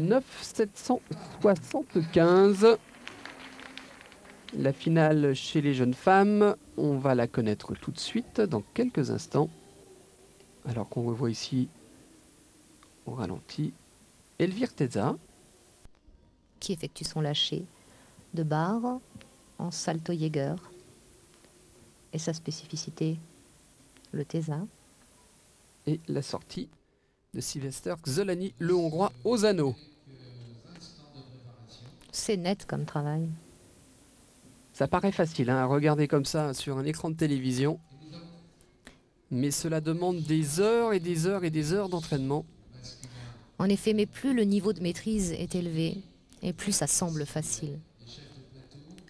9,775. La finale chez les jeunes femmes, on va la connaître tout de suite dans quelques instants. Alors qu'on revoit ici au ralenti Elvire Teza, qui effectue son lâcher de barre en salto Jäger. Et sa spécificité, le Teza. Et la sortie de Szilveszter Csollany, le Hongrois, aux anneaux. C'est net comme travail. Ça paraît facile hein, à regarder comme ça sur un écran de télévision. Mais cela demande des heures et des heures et des heures d'entraînement. En effet, mais plus le niveau de maîtrise est élevé, et plus ça semble facile.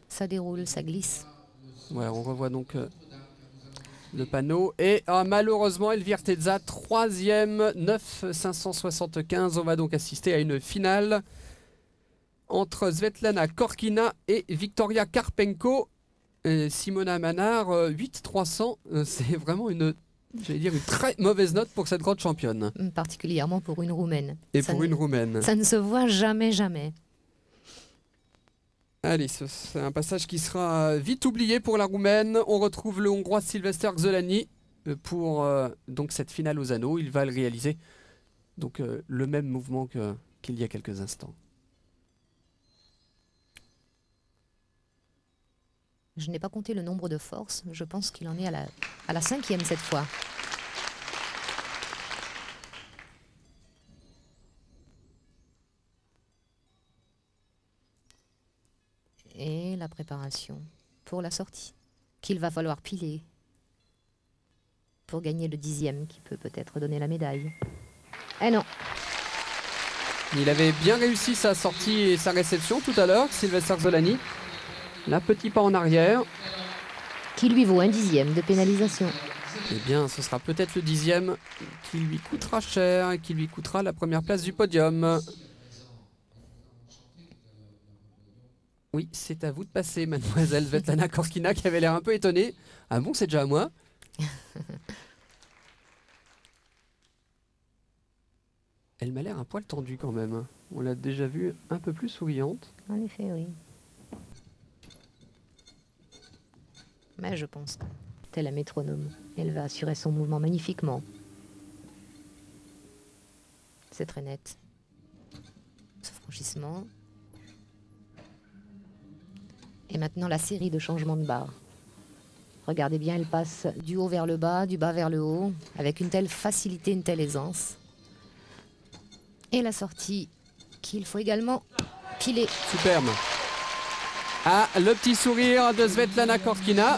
Ça déroule, ça glisse. Ouais, on revoit donc le panneau. Et ah, malheureusement, Elvire Teza, 3e, 9,575. On va donc assister à une finale entre Svetlana Khorkina et Viktoria Karpenko. Et Simona Amânar, 8,300. C'est vraiment une, j'allais dire, une très mauvaise note pour cette grande championne. Particulièrement pour une Roumaine. Et ça pour une Roumaine. Ça ne se voit jamais, jamais. Allez, c'est un passage qui sera vite oublié pour la Roumaine. On retrouve le Hongrois Szilveszter Csollany pour donc cette finale aux anneaux. Il va le réaliser, donc le même mouvement qu'il y a quelques instants. Je n'ai pas compté le nombre de forces. Je pense qu'il en est à la 5e cette fois. Et la préparation pour la sortie, qu'il va falloir piler pour gagner le 10e qui peut peut-être donner la médaille. Eh non! Il avait bien réussi sa sortie et sa réception tout à l'heure, Szilveszter Csollany. Là, petit pas en arrière. Qui lui vaut un 10e de pénalisation. Eh bien, ce sera peut-être le 10e qui lui coûtera cher et qui lui coûtera la première place du podium. Oui, c'est à vous de passer, mademoiselle Svetlana Khorkina, qui avait l'air un peu étonnée. Ah bon, c'est déjà à moi? Elle m'a l'air un poil tendue quand même. On l'a déjà vue un peu plus souriante. En effet, oui. Mais je pense que, telle un métronome, elle va assurer son mouvement magnifiquement. C'est très net. Ce franchissement... Et maintenant la série de changements de barre. Regardez bien, elle passe du haut vers le bas, du bas vers le haut, avec une telle facilité, une telle aisance. Et la sortie qu'il faut également piler. Superbe. Ah, le petit sourire de Svetlana Khorkina.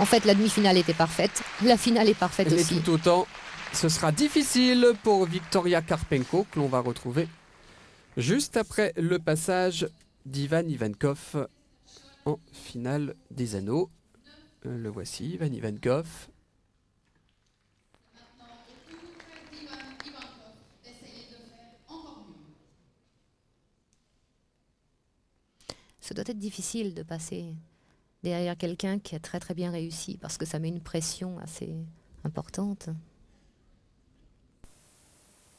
En fait, la demi-finale était parfaite. La finale est parfaite aussi. Et tout autant, ce sera difficile pour Viktoria Karpenko, que l'on va retrouver juste après le passage d'Ivan Ivankov en finale des anneaux. Le voici, Ivan Ivankov. Ce doit être difficile de passer derrière quelqu'un qui a très très bien réussi, parce que ça met une pression assez importante.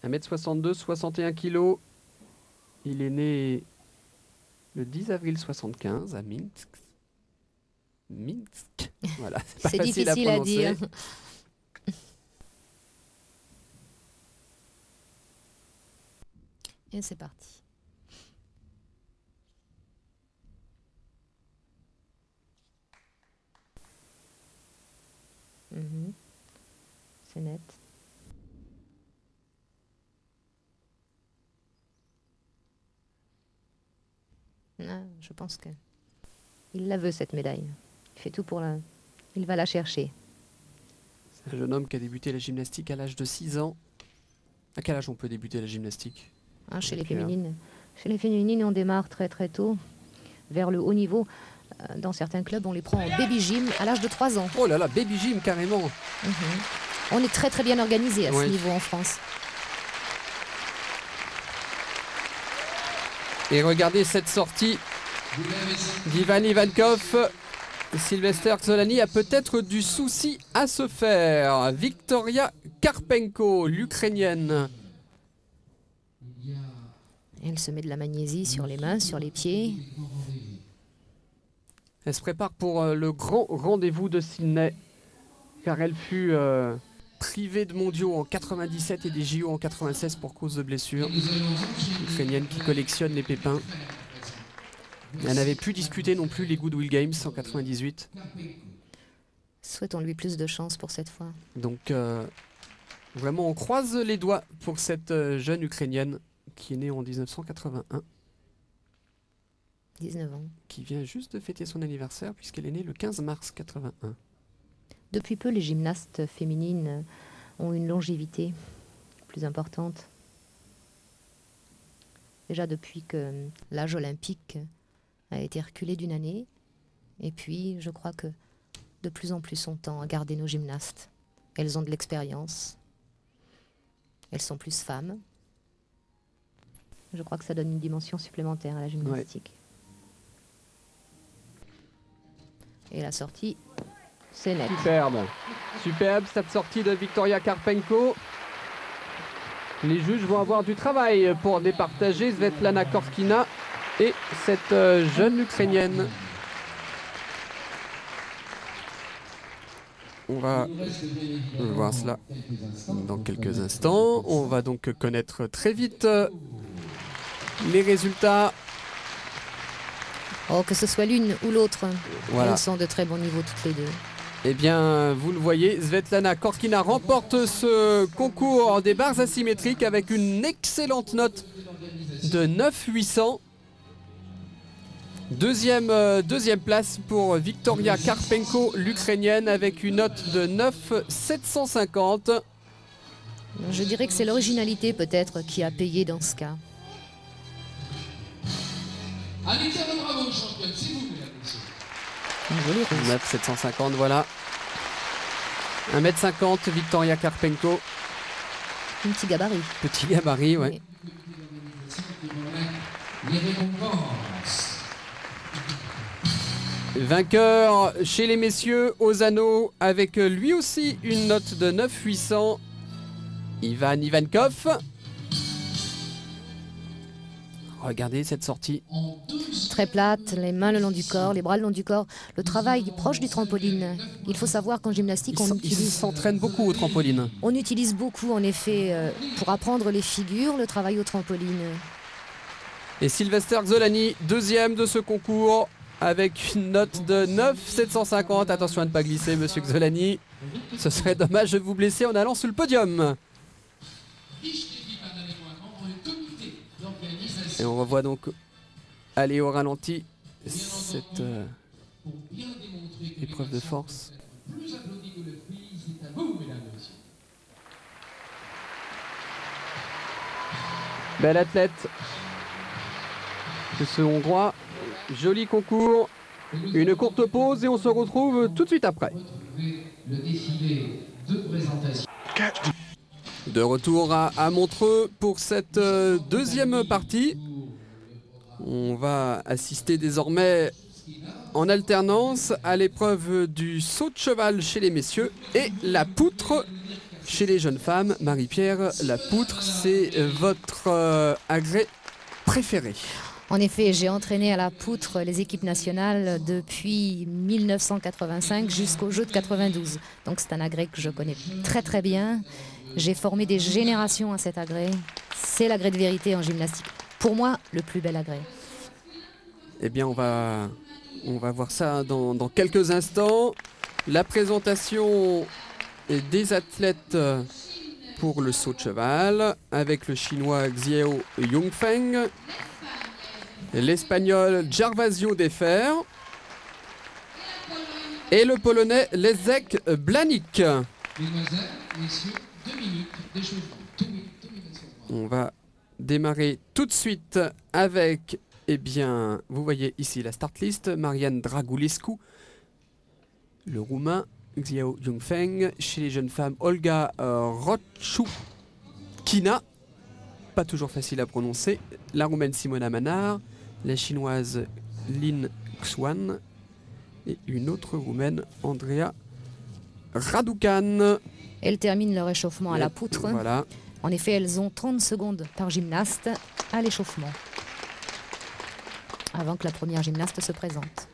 1m62, 61 kg. Il est né le 10 avril 1975 à Minsk. Minsk, voilà, c'est pas facile à prononcer. À dire. Et c'est parti. C'est net. Ah, je pense qu'il la veut, cette médaille. Il fait tout pour la... Il va la chercher. C'est un jeune homme qui a débuté la gymnastique à l'âge de 6 ans. À quel âge on peut débuter la gymnastique? Ah, chez les féminines. Chez les féminines, on démarre très très tôt, vers le haut niveau. Dans certains clubs, on les prend en baby gym à l'âge de 3 ans. Oh là là, baby gym carrément. On est très très bien organisé à ce niveau en France. Et regardez cette sortie d'Ivan Ivankov Szilveszter Csollany a peut-être du souci à se faire. Viktoria Karpenko, l'Ukrainienne. Elle se met de la magnésie sur les mains, sur les pieds. Elle se prépare pour le grand rendez-vous de Sydney, car elle fut privée de mondiaux en 97 et des JO en 96 pour cause de blessures. L'Ukrainienne qui collectionne les pépins. Elle n'avait plus disputé non plus les Goodwill Games en 98. Souhaitons-lui plus de chance pour cette fois. Donc vraiment on croise les doigts pour cette jeune Ukrainienne qui est née en 1981. 19 ans. Qui vient juste de fêter son anniversaire puisqu'elle est née le 15 mars 81. Depuis peu, les gymnastes féminines ont une longévité plus importante. Déjà depuis que l'âge olympique a été reculé d'une année. Et puis, je crois que de plus en plus on tend à garder nos gymnastes. Elles ont de l'expérience. Elles sont plus femmes. Je crois que ça donne une dimension supplémentaire à la gymnastique. Ouais. Et la sortie, c'est net. Superbe. Superbe cette sortie de Viktoria Karpenko. Les juges vont avoir du travail pour départager Svetlana Khorkina et cette jeune Ukrainienne. On va voir cela dans quelques instants. On va donc connaître très vite les résultats. Oh, que ce soit l'une ou l'autre, voilà. Elles sont de très bon niveau toutes les deux. Eh bien, vous le voyez, Svetlana Khorkina remporte ce concours des barres asymétriques avec une excellente note de 9,800. Deuxième place pour Viktoria Karpenko, l'Ukrainienne, avec une note de 9,750. Je dirais que c'est l'originalité peut-être qui a payé dans ce cas. Joli, 9,750, voilà. 1,50 m, Viktoria Karpenko. Un petit gabarit. Petit gabarit, ouais. Oui. Vainqueur chez les messieurs, Ozano, avec lui aussi une note de 9,800. Ivan Ivankov. Regardez cette sortie. Très plate, les mains le long du corps, les bras le long du corps. Le travail proche du trampoline. Il faut savoir qu'en gymnastique, ils s'entraînent beaucoup au trampoline. On utilise beaucoup, en effet, pour apprendre les figures, le travail au trampoline. Et Szilveszter Csollany, deuxième de ce concours, avec une note de 9,750. Attention à ne pas glisser, monsieur Csollany. Ce serait dommage de vous blesser en allant sur le podium. Et on revoit donc aller au ralenti cette épreuve de force. Belle athlète de ce Hongrois. Joli concours. Une courte pause et on se retrouve tout de suite après. De retour à Montreux pour cette deuxième partie. On va assister désormais en alternance à l'épreuve du saut de cheval chez les messieurs et la poutre chez les jeunes femmes. Marie-Pierre, la poutre, c'est votre agrès préféré. En effet, j'ai entraîné à la poutre les équipes nationales depuis 1985 jusqu'aux Jeux de 92. Donc c'est un agrès que je connais très très bien. J'ai formé des générations à cet agrès. C'est l'agrès de vérité en gymnastique. Pour moi, le plus bel agrès. Eh bien, on va voir ça dans quelques instants. La présentation des athlètes pour le saut de cheval avec le chinois Xiao Junfeng, l'espagnol Gervasio Deferr et le polonais Leszek Blanik. On va démarrer tout de suite avec, eh bien, vous voyez ici la start list, Marian Dragulescu, le Roumain, Xiao Junfeng, chez les jeunes femmes, Olga Roschupkina, pas toujours facile à prononcer, la Roumaine Simona Amânar, la Chinoise Lin Xuan et une autre Roumaine, Andreea Răducan. Elles terminent leur échauffement à la poutre. Voilà. En effet, elles ont 30 secondes par gymnaste à l'échauffement, avant que la première gymnaste se présente.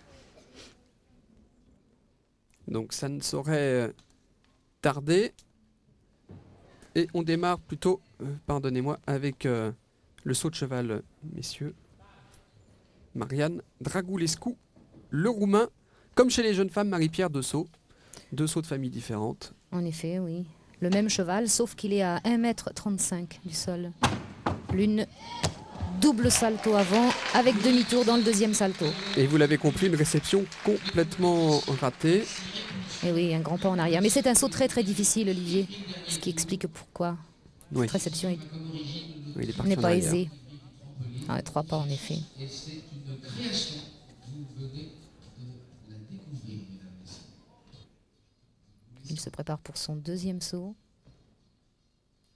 Donc ça ne saurait tarder. Et on démarre plutôt, pardonnez-moi, avec le saut de cheval, messieurs. Marian Dragulescu, le Roumain, comme chez les jeunes femmes, Marie-Pierre Dessau. Deux sauts de famille différentes. En effet, oui. Le même cheval, sauf qu'il est à 1,35 m du sol. L'une, double salto avant, avec demi-tour dans le deuxième salto. Et vous l'avez compris, une réception complètement ratée. Et oui, un grand pas en arrière. Mais c'est un saut très très difficile, Olivier. Ce qui explique pourquoi cette réception n'est pas aisée. Ah, trois pas, en effet. Et c'est une création. Vous venez de la découvrir, mesdames et messieurs. Il se prépare pour son deuxième saut.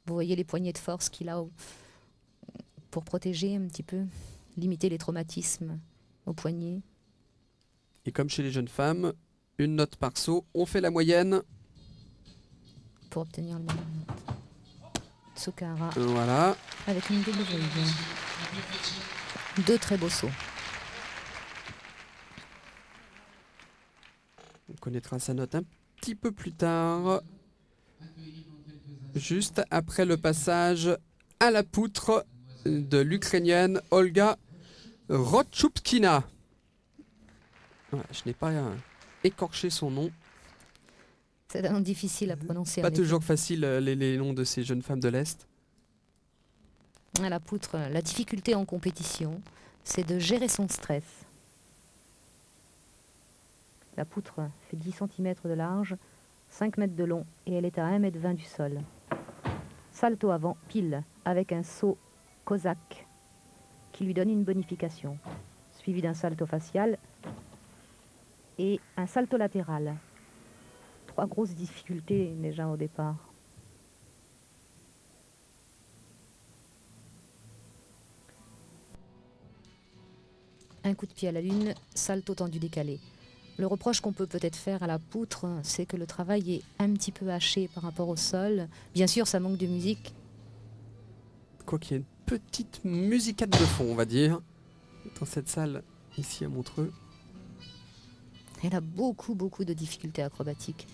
Vous voyez les poignées de force qu'il a pour protéger un petit peu, limiter les traumatismes aux poignets. Et comme chez les jeunes femmes, une note par saut, on fait la moyenne. Pour obtenir le même note. Tsukara. Voilà. Avec une double bride. Deux très beaux sauts. On connaîtra sa note un petit peu plus tard, juste après le passage à la poutre de l'Ukrainienne Olga Roschupkina. Voilà, je n'ai pas écorché son nom. C'est un nom difficile à prononcer. Pas toujours facile les noms de ces jeunes femmes de l'Est. À la poutre, la difficulté en compétition, c'est de gérer son stress. La poutre fait 10 cm de large, 5 m de long et elle est à 1,20 m du sol. Salto avant, pile, avec un saut cosaque qui lui donne une bonification, suivi d'un salto facial et un salto latéral. Trois grosses difficultés déjà au départ. Un coup de pied à la lune, salto tendu décalé. Le reproche qu'on peut peut-être faire à la poutre, c'est que le travail est un petit peu haché par rapport au sol. Bien sûr, ça manque de musique. Quoi qu'il y ait une petite musicate de fond, on va dire, dans cette salle, ici à Montreux. Elle a beaucoup, beaucoup de difficultés acrobatiques.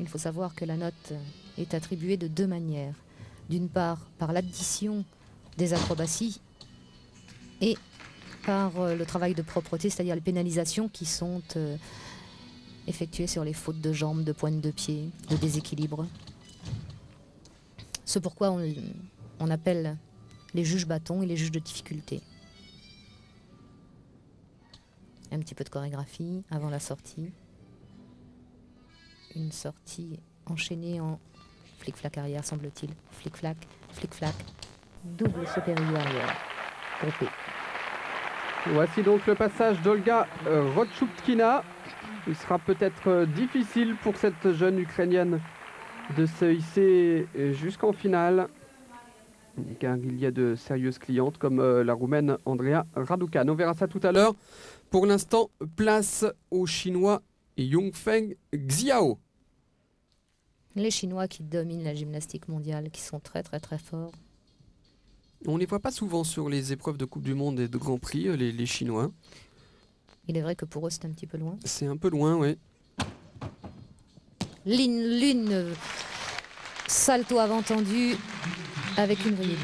Il faut savoir que la note est attribuée de deux manières. D'une part, par l'addition des acrobaties et par le travail de propreté, c'est-à-dire les pénalisations qui sont effectuées sur les fautes de jambes, de pointe de pied, de déséquilibre. C'est pourquoi on appelle les juges bâtons et les juges de difficulté. Un petit peu de chorégraphie avant la sortie. Une sortie enchaînée en flic-flac arrière, semble-t-il. Flic-flac, flic-flac. Double saut périlleux arrière. Groupé. Voici donc le passage d'Olga Roschupkina. Il sera peut-être difficile pour cette jeune Ukrainienne de se hisser jusqu'en finale, car il y a de sérieuses clientes comme la Roumaine Andreea Răducan. On verra ça tout à l'heure. Pour l'instant, place au Chinois Junfeng Xiao. Les Chinois qui dominent la gymnastique mondiale, qui sont très très très forts. On ne les voit pas souvent sur les épreuves de Coupe du Monde et de Grand Prix, les Chinois. Il est vrai que pour eux c'est un petit peu loin. C'est un peu loin, oui. Lune, salto avant tendu avec une bride.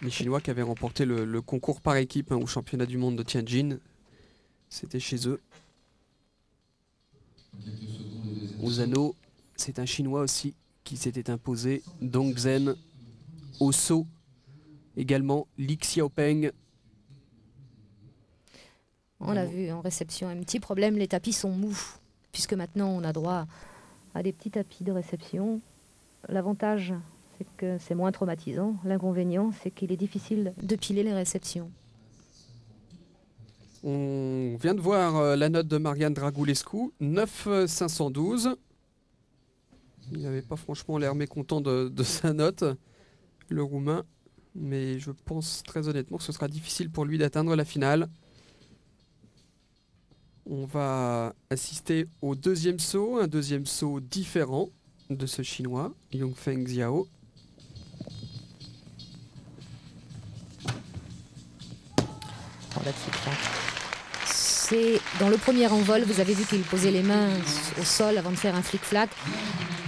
Les Chinois qui avaient remporté le concours par équipe au championnat du monde de Tianjin, c'était chez eux. Ozano, c'est un Chinois aussi qui s'était imposé. Dong Zhen, au saut également, Li Xiaopeng. On l'a vu en réception, un petit problème, les tapis sont mous, puisque maintenant on a droit à des petits tapis de réception. L'avantage, c'est que c'est moins traumatisant. L'inconvénient, c'est qu'il est difficile de piler les réceptions. On vient de voir la note de Marian Dragulescu, 9,512. Il n'avait pas franchement l'air mécontent de sa note. le Roumain. Mais je pense très honnêtement que ce sera difficile pour lui d'atteindre la finale. On va assister au deuxième saut, un deuxième saut différent de ce chinois, Yongfeng Xiao. C'est dans le premier envol, vous avez vu qu'il posait les mains au sol avant de faire un flic-flac.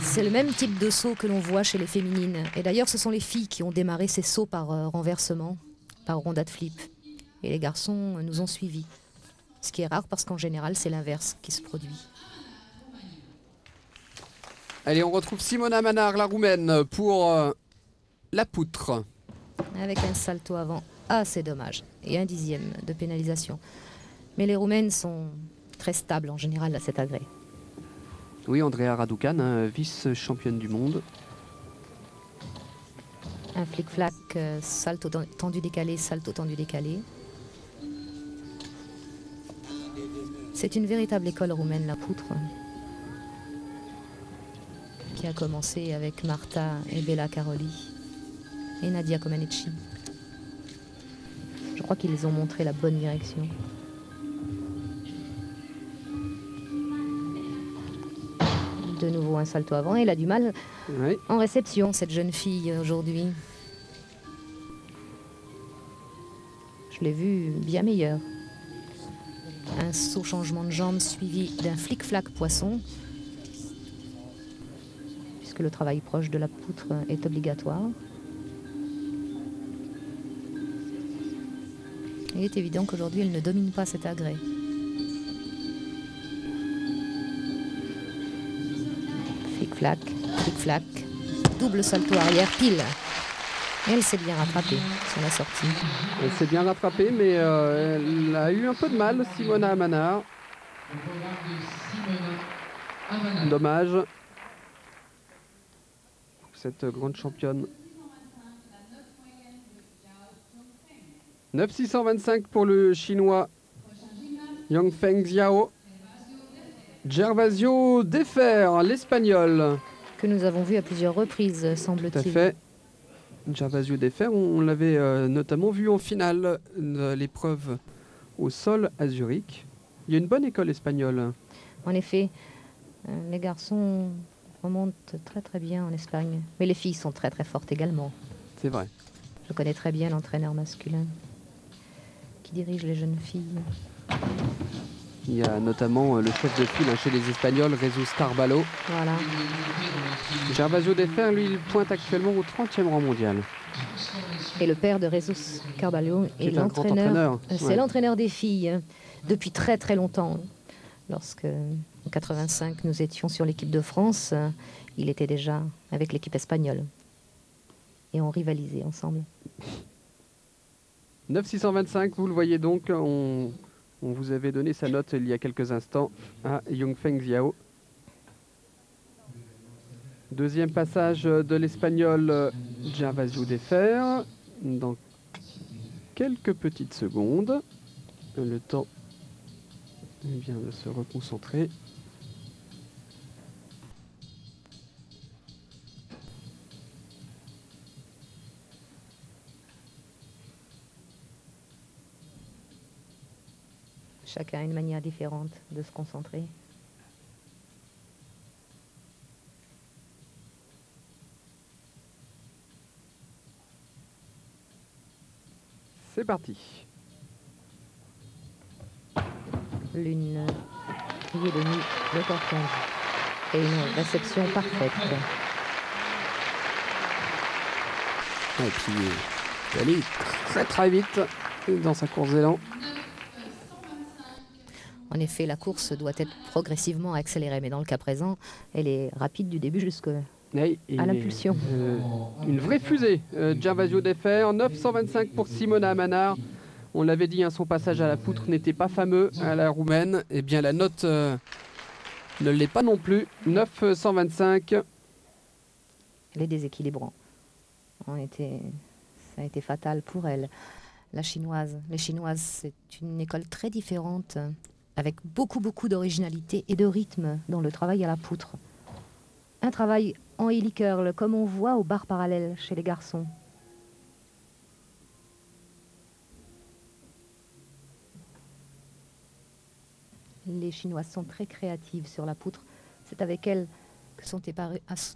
C'est le même type de saut que l'on voit chez les féminines. Et d'ailleurs, ce sont les filles qui ont démarré ces sauts par renversement, par rondade flip. Et les garçons nous ont suivis. Ce qui est rare parce qu'en général, c'est l'inverse qui se produit. Allez, on retrouve Simona Amânar, la Roumaine, pour la poutre. Avec un salto avant. Ah, c'est dommage. Et un dixième de pénalisation. Mais les Roumaines sont très stables en général à cet agrès. Oui, Andreea Răducan, hein, vice-championne du monde. Un flic-flac, salto tendu-décalé, salto tendu-décalé. C'est une véritable école roumaine, la poutre, qui a commencé avec Márta et Béla Károlyi et Nadia Comaneci. Je crois qu'ils ont montré la bonne direction. De nouveau un salto avant, elle a du mal oui. En réception cette jeune fille aujourd'hui. Je l'ai vue bien meilleure. Un saut changement de jambe suivi d'un flic-flac poisson. Puisque le travail proche de la poutre est obligatoire. Il est évident qu'aujourd'hui elle ne domine pas cet agrès. Flic-flac, double salto arrière, pile. Et elle s'est bien rattrapée sur la sortie. Elle s'est bien rattrapée, mais elle a eu un peu de mal, Simona Amânar. Dommage. Cette grande championne. 9,625 pour le chinois Yongfeng Xiao. Gervasio Deferr, l'espagnol. Que nous avons vu à plusieurs reprises, semble-t-il. Tout à fait. Gervasio Deferr, on l'avait notamment vu en finale de l'épreuve au sol à Zurich. Il y a une bonne école espagnole. En effet, les garçons remontent très très bien en Espagne. Mais les filles sont très très fortes également. C'est vrai. Je connais très bien l'entraîneur masculin qui dirige les jeunes filles. Il y a notamment le chef de file chez les Espagnols, Reus Carballo. Voilà. Gervasio Deferr, lui, il pointe actuellement au 30e rang mondial. Et le père de Reus Carballo est l'entraîneur. C'est ouais. L'entraîneur des filles depuis très très longtemps. Lorsque, en 85, nous étions sur l'équipe de France, il était déjà avec l'équipe espagnole. Et on rivalisait ensemble. 9,625, vous le voyez donc, on vous avait donné sa note il y a quelques instants à Yongfeng Xiao. Deuxième passage de l'espagnol Gervasio Deferr. Dans quelques petites secondes, le temps eh bien, de se reconcentrer. Chacun a une manière différente de se concentrer. C'est parti. L'une qui est demi le cortège. Et une réception parfaite. Et puis, elle est très très vite dans sa course d'élan. En effet, la course doit être progressivement accélérée, mais dans le cas présent, elle est rapide du début jusqu'à l'impulsion. Une vraie fusée, Gervasio Deferr, 925 pour Simona Amânar. On l'avait dit, hein, son passage à la poutre n'était pas fameux à la Roumaine. Eh bien, la note ne l'est pas non plus, 925. Les déséquilibrants ont été... Ça a été fatal pour elle, la Chinoise. Les Chinoises, c'est une école très différente, avec beaucoup d'originalité et de rythme dans le travail à la poutre. Un travail en hélicurl, comme on voit au bar parallèle chez les garçons. Les Chinoises sont très créatives sur la poutre. C'est avec elles que sont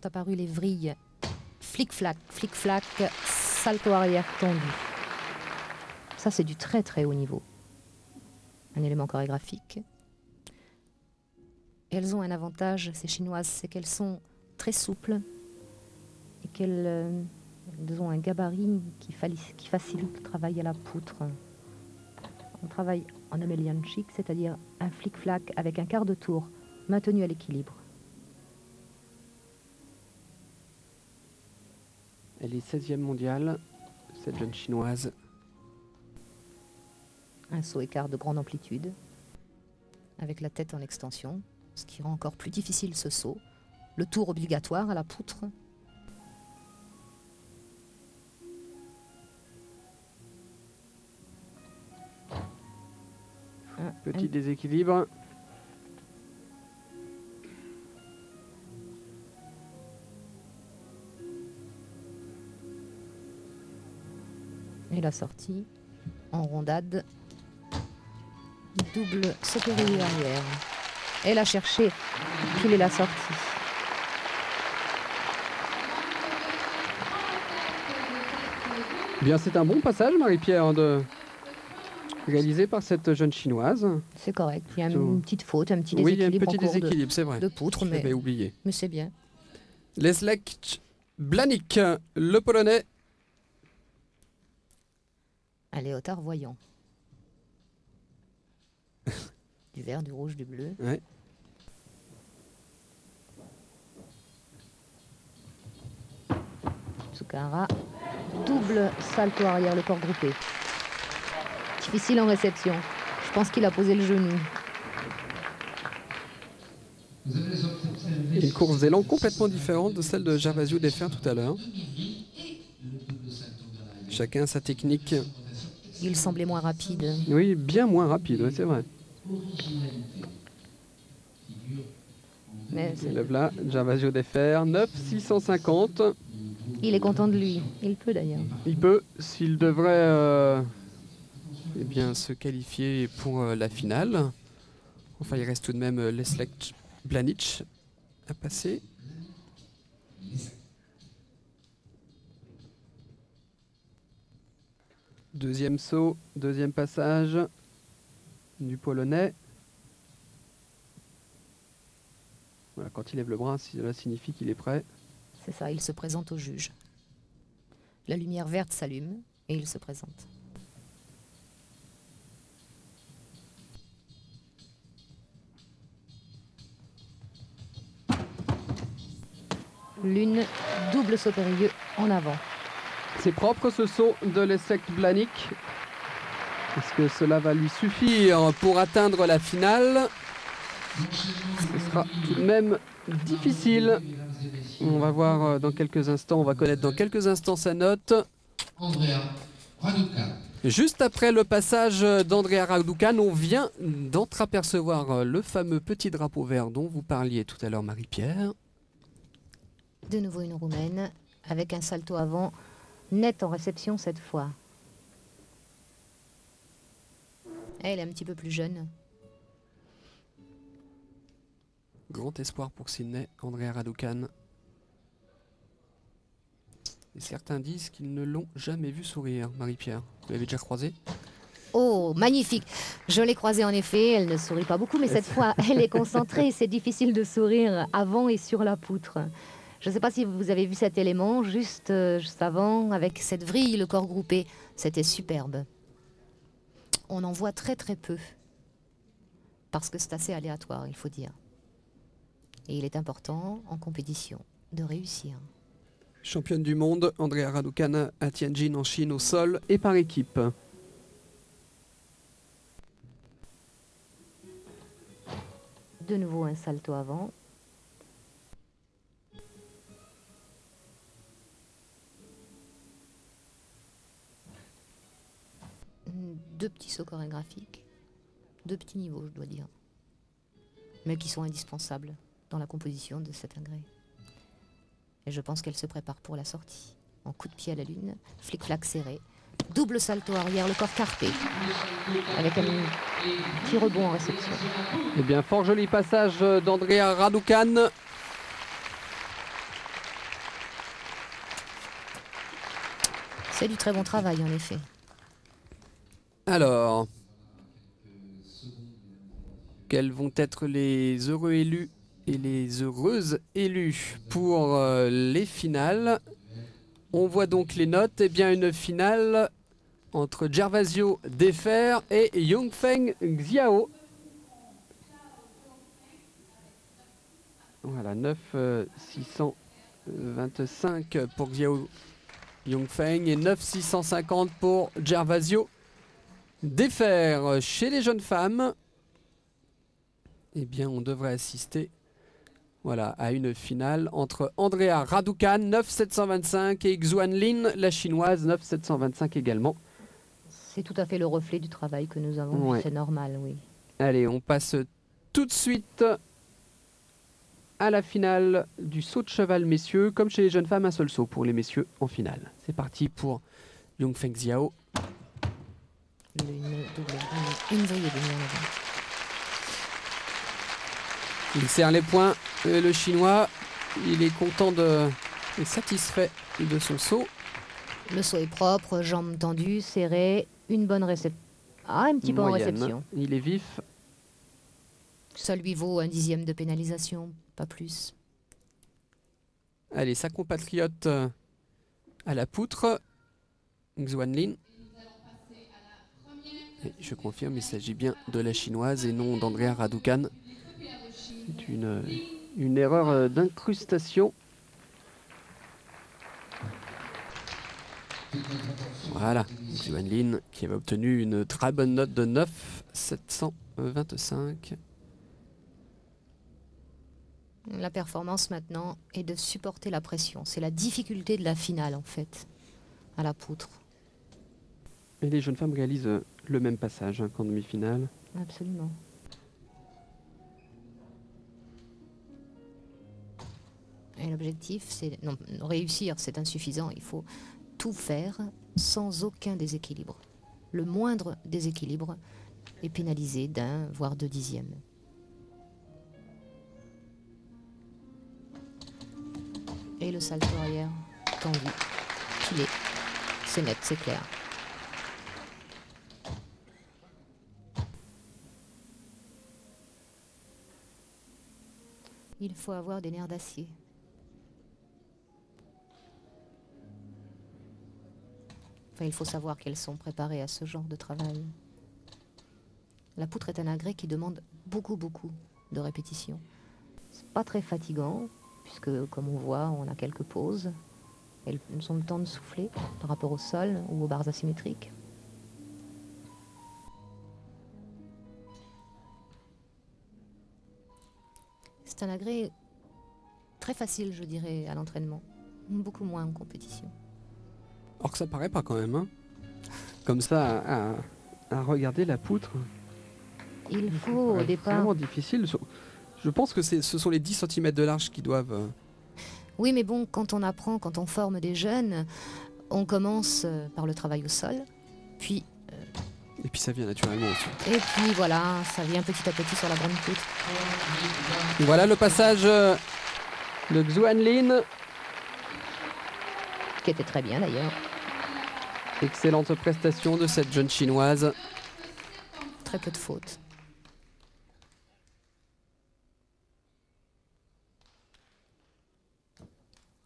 apparues les vrilles. Flic-flac, salto arrière tendu. Ça, c'est du très très haut niveau. Un élément chorégraphique. Et elles ont un avantage, ces Chinoises, c'est qu'elles sont très souples et qu'elles ont un gabarit qui facilite le travail à la poutre. On travaille en Amelian Chic, c'est-à-dire un flic-flac avec un quart de tour maintenu à l'équilibre. Elle est 16e mondiale, cette jeune chinoise. Un saut écart de grande amplitude, avec la tête en extension, ce qui rend encore plus difficile ce saut. Le tour obligatoire à la poutre. Petit déséquilibre. Et la sortie en rondade. Double saut périlleux arrière. Elle a cherché qu'il est la sortie. Bien, c'est un bon passage, Marie-Pierre, réalisé par cette jeune chinoise. C'est correct. Il y a une petite faute, un petit déséquilibre. Oui, il y a un petit déséquilibre, c'est vrai. De poutre, mais oublié. Mais c'est bien. Leszek Blanik, le Polonais. Un léotard voyant. Du vert, du rouge, du bleu. Ouais. Tsukara, double salto arrière, le corps groupé. Difficile en réception. Je pense qu'il a posé le genou. Une course d'élan complètement différente de celle de Gervasio Deferr tout à l'heure. Chacun sa technique. Il semblait moins rapide. Oui, bien moins rapide, oui, c'est vrai. Il lève là, Gervasio Deferr, 9,650. Il est content de lui. Il peut d'ailleurs. Il peut, s'il devrait eh bien, se qualifier pour la finale. Enfin, il reste tout de même Leszek Blanik à passer. Deuxième saut, deuxième passage du Polonais. Voilà, quand il lève le bras, cela signifie qu'il est prêt. C'est ça, il se présente au juge. La lumière verte s'allume et il se présente. Lune, double saut périlleux en avant. C'est propre ce saut de Leszek Blanik. Est-ce que cela va lui suffire pour atteindre la finale? Ce sera tout de même difficile. On va voir dans quelques instants, on va connaître dans quelques instants sa note. Andreea Răducan. Juste après le passage d'Andreea Răducan, on vient d'entreapercevoir le fameux petit drapeau vert dont vous parliez tout à l'heure, Marie-Pierre. De nouveau une Roumaine avec un salto avant, net en réception cette fois. Elle est un petit peu plus jeune. Grand espoir pour Sydney, Andreea Răducan. Et certains disent qu'ils ne l'ont jamais vu sourire, Marie-Pierre. Vous l'avez déjà croisée? Oh, magnifique! Je l'ai croisée en effet, elle ne sourit pas beaucoup, mais cette fois, elle est concentrée. C'est difficile de sourire avant et sur la poutre. Je ne sais pas si vous avez vu cet élément, juste avant, avec cette vrille, le corps groupé. C'était superbe. On en voit très très peu, parce que c'est assez aléatoire, il faut dire. Et il est important, en compétition, de réussir. Championne du monde, Andreea Răducan à Tianjin en Chine, au sol et par équipe. De nouveau un salto avant. Deux petits sauts chorégraphiques, deux petits niveaux, je dois dire, mais qui sont indispensables dans la composition de cet agrès. Et je pense qu'elle se prépare pour la sortie. En coup de pied à la lune, flic-flac serré, Double salto arrière, le corps carpé, avec un petit rebond en réception. Eh bien, fort joli passage d'Andreea Răducan. C'est du très bon travail, en effet. Alors, quels vont être les heureux élus et les heureuses élues pour les finales? On voit donc les notes. Eh bien, une finale entre Gervasio Deferr et Junfeng Xiao. Voilà, 9,625 pour Xiao Junfeng et 9,650 pour Gervasio Deferr. Chez les jeunes femmes, eh bien, on devrait assister, voilà, à une finale entre Andreea Răducan, 9,725, et Xuan Lin, la chinoise, 9,725 également. C'est tout à fait le reflet du travail que nous avons, ouais. C'est normal, oui. Allez, on passe tout de suite à la finale du saut de cheval, messieurs. Comme chez les jeunes femmes, un seul saut pour les messieurs en finale. C'est parti pour Junfeng Xiao. Il serre les poings, le chinois. Il est content et satisfait de son saut. Le saut est propre, jambes tendues, serrées, une bonne réception. Ah, un petit peu en réception. Il est vif. Ça lui vaut 1/10 de pénalisation, pas plus. Allez, sa compatriote à la poutre, Xuan Lin. Et je confirme, il s'agit bien de la chinoise et non d'Andreea Răducan. C'est une erreur d'incrustation. Voilà, Xuan Lin qui avait obtenu une très bonne note de 9,725. La performance maintenant est de supporter la pression. C'est la difficulté de la finale en fait, à la poutre. Et les jeunes femmes réalisent le même passage hein, qu'en demi-finale. Absolument. Et l'objectif, c'est réussir, c'est insuffisant. Il faut tout faire sans aucun déséquilibre. Le moindre déséquilibre est pénalisé d'un, voire 2/10. Et le salto arrière tendu, filé. C'est net, c'est clair. Il faut avoir des nerfs d'acier. Enfin, il faut savoir qu'elles sont préparées à ce genre de travail. La poutre est un agrès qui demande beaucoup de répétitions. C'est pas très fatigant, puisque comme on voit, on a quelques pauses. Elles ont le temps de souffler par rapport au sol ou aux barres asymétriques. C'est un agrès très facile, je dirais, à l'entraînement. Beaucoup moins en compétition. Or que ça paraît pas quand même, hein. Comme ça, à regarder la poutre. Il faut au départ... C'est vraiment difficile. Je pense que ce sont les 10 cm de large qui doivent... Oui, mais bon, quand on apprend, quand on forme des jeunes, on commence par le travail au sol, puis... Et puis ça vient naturellement aussi. Et puis voilà, ça vient petit à petit sur la grande poutre. Voilà le passage de Xuan Lin. Qui était très bien d'ailleurs. Excellente prestation de cette jeune chinoise. Très peu de fautes.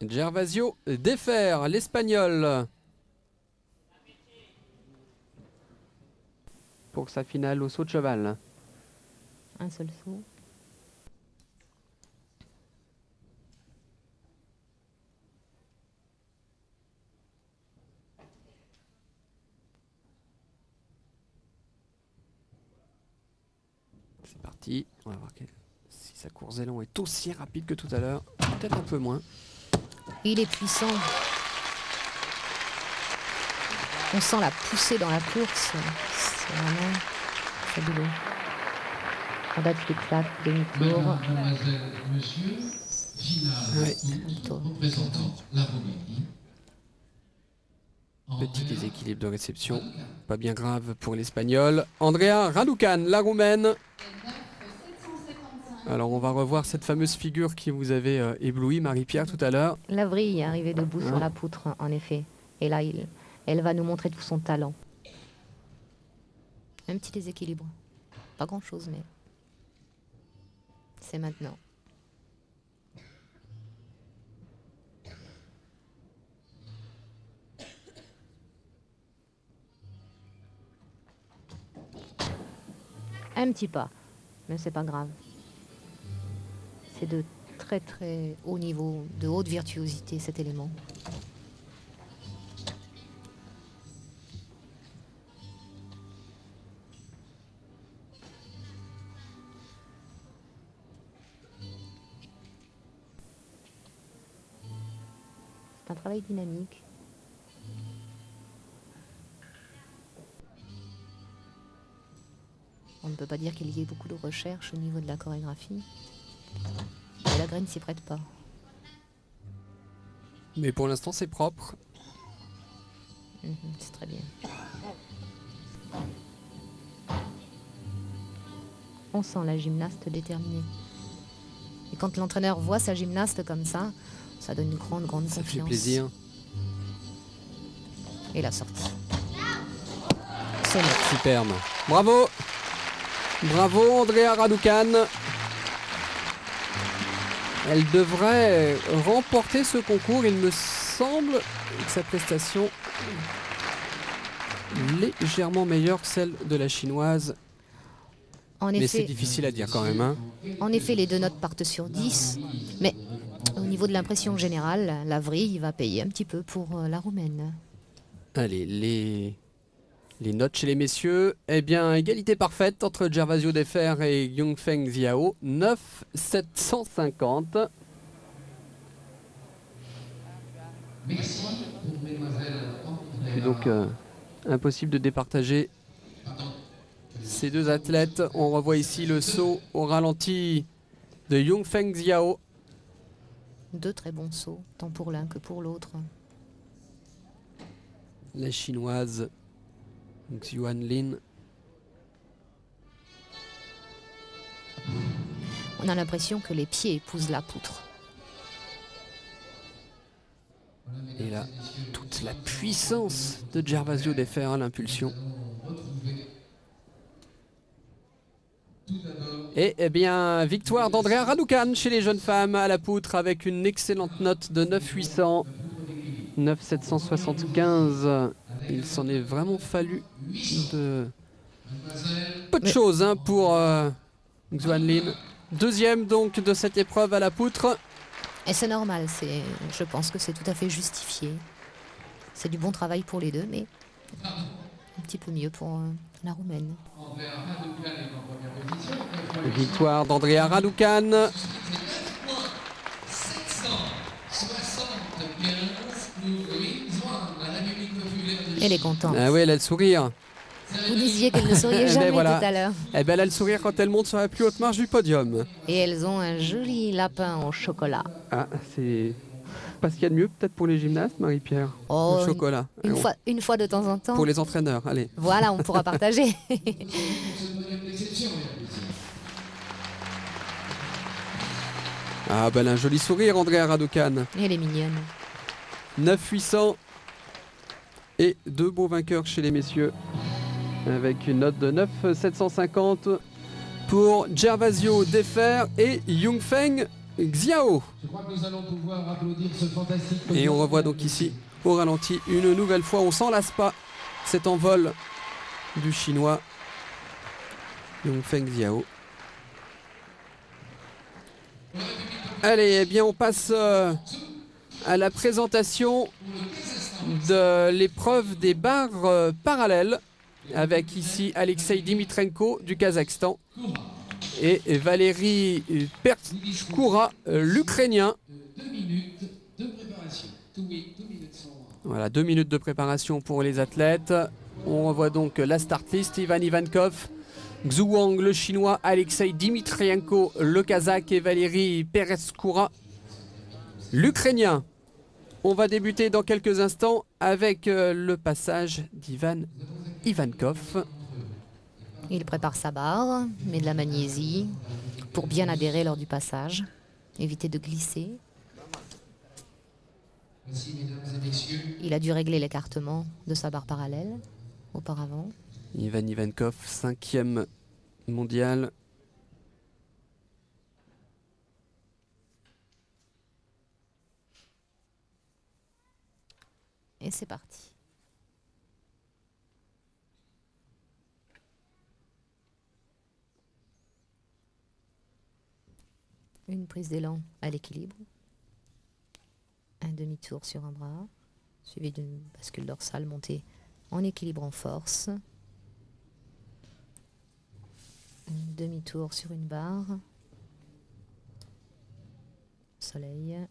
Gervasio Deferr, l'Espagnol. Pour sa finale au saut de cheval. Un seul saut. C'est parti. On va voir si sa course élan est aussi rapide que tout à l'heure. Peut-être un peu moins. Il est puissant. On sent la poussée dans la course. C'est vraiment fabuleux. On date des plaques, demi-tour. Mademoiselle, monsieur, Gina, représentant la Roumanie. Petit déséquilibre de réception, pas bien grave pour l'Espagnole. Andreea Răducan, la Roumaine. Alors on va revoir cette fameuse figure qui vous avait ébloui, Marie-Pierre, tout à l'heure. La vrille est arrivée debout sur la poutre, en effet. Et là, elle va nous montrer tout son talent. Un petit déséquilibre. Pas grand-chose, mais... c'est maintenant. Un petit pas, mais c'est pas grave. C'est de très très haut niveau, de haute virtuosité cet élément. C'est un travail dynamique. On ne peut pas dire qu'il y ait beaucoup de recherche au niveau de la chorégraphie. Mais la graine s'y prête pas. Mais pour l'instant, c'est propre. C'est très bien. On sent la gymnaste déterminée. Et quand l'entraîneur voit sa gymnaste comme ça, ça donne une grande, grande confiance. Ça fait plaisir. Et la sortie. C'est superbe. Bravo! Bravo Andreea Răducan. Elle devrait remporter ce concours. Il me semble que sa prestation légèrement meilleure que celle de la chinoise. En effet, mais c'est difficile à dire quand même. Hein. En effet, les deux notes partent sur 10. Mais au niveau de l'impression générale, la vrille va payer un petit peu pour la Roumaine. Allez, les notes chez les messieurs, eh bien, égalité parfaite entre Gervasio Deferr et Junfeng Xiao, 9,750. Et donc, impossible de départager ces deux athlètes. On revoit ici le saut au ralenti de Junfeng Xiao. Deux très bons sauts, tant pour l'un que pour l'autre. La chinoise... Xuan Lin. On a l'impression que les pieds épousent la poutre. Et là, toute la puissance de Gervasio Deferr, l'impulsion. Et eh bien, victoire d'Andreea Răducan chez les jeunes femmes à la poutre avec une excellente note de 9,800. 9,775. Il s'en est vraiment fallu de peu de choses hein, pour Xuan Lin. Deuxième donc de cette épreuve à la poutre. Et c'est normal, je pense que c'est tout à fait justifié. C'est du bon travail pour les deux, mais un petit peu mieux pour la Roumaine. Victoire d'Andreea Răducan. 775. Elle est contente. Ah oui, elle a le sourire. Vous disiez qu'elle ne souriait jamais tout à l'heure. Eh bien, elle a le sourire quand elle monte sur la plus haute marche du podium. Et elles ont un joli lapin au chocolat. Ah, c'est pas ce qu'il y a de mieux peut-être pour les gymnastes, Marie-Pierre. Oh, le chocolat. Une fois de temps en temps. Pour les entraîneurs, allez. Voilà, on pourra partager. Ah, ben elle a un joli sourire, Andreea Răducan. Elle est mignonne. 9,800. Et deux beaux vainqueurs chez les messieurs avec une note de 9,750 pour Gervasio Deferr et Junfeng Xiao. Et on revoit donc ici au ralenti une nouvelle fois, on s'en lasse pas, cet envol du chinois Junfeng Xiao. Allez, eh bien on passe à la présentation de l'épreuve des barres parallèles avec ici Alexei Dimitrenko du Kazakhstan et Valeriy Pereshkura, l'Ukrainien. Voilà, 2 minutes de préparation pour les athlètes. On revoit donc la start list, Ivan Ivankov, Xu Wang le chinois, Alexei Dimitrenko le kazakh et Valeriy Pereshkura l'Ukrainien. On va débuter dans quelques instants avec le passage d'Ivan Ivankov. Il prépare sa barre, met de la magnésie pour bien adhérer lors du passage, éviter de glisser. Il a dû régler l'écartement de sa barre parallèle auparavant. Ivan Ivankov, 5e mondial. Et c'est parti. Une prise d'élan à l'équilibre. Un demi-tour sur un bras, suivi d'une bascule dorsale montée en équilibre en force. Un demi-tour sur une barre. Soleil.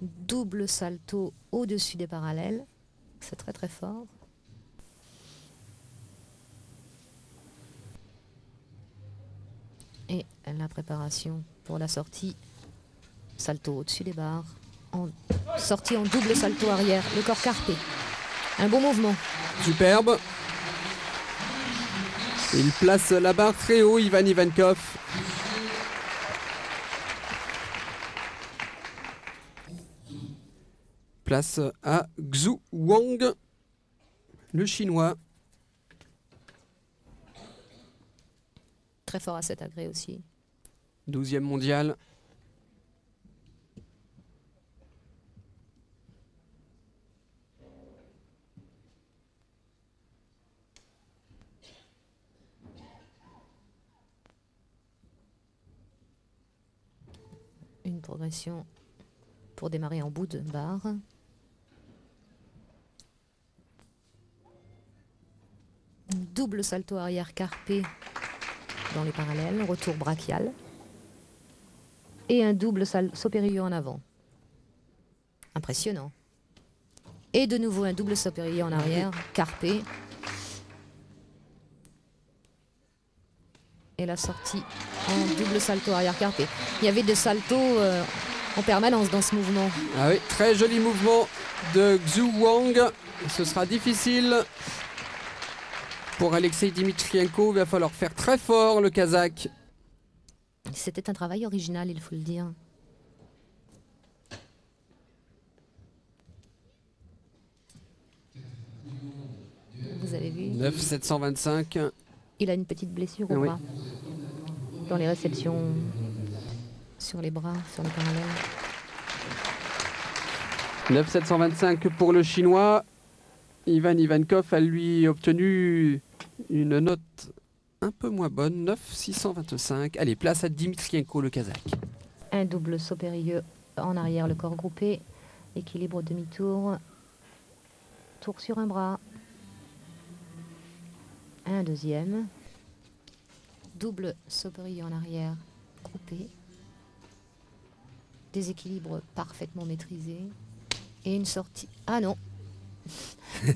Double salto au-dessus des parallèles. C'est très très fort. Et la préparation pour la sortie. Salto au-dessus des barres. Sortie en double salto arrière. Le corps carpé. Un bon mouvement. Superbe. Il place la barre très haut, Ivan Ivankov. Place à Xu Wang, le chinois. Très fort à cet agrès aussi. 12e mondial. Une progression pour démarrer en bout de barre. Double salto arrière carpé dans les parallèles, retour brachial. Et un double saut périlleux en avant. Impressionnant. Et de nouveau un double saut périlleux en arrière, carpé. Et la sortie en double salto arrière carpé. Il y avait des saltos en permanence dans ce mouvement. Ah oui, très joli mouvement de Xu Wang. Ce sera difficile. Pour Alexei Dimitrenko, il va falloir faire très fort le Kazakh. C'était un travail original, il faut le dire. Vous avez vu 9,725. Il a une petite blessure au bras. Dans les réceptions, sur les bras, sur les parallèles. 9,725 pour le chinois. Ivan Ivankov a lui obtenu une note un peu moins bonne, 9,625. Allez, place à Dimitrienko, le Kazakh. Un double saut périlleux en arrière, le corps groupé. Équilibre demi-tour. Tour sur un bras. Un deuxième. Double saut périlleux en arrière, groupé. Déséquilibre parfaitement maîtrisé. Et une sortie... Ah non.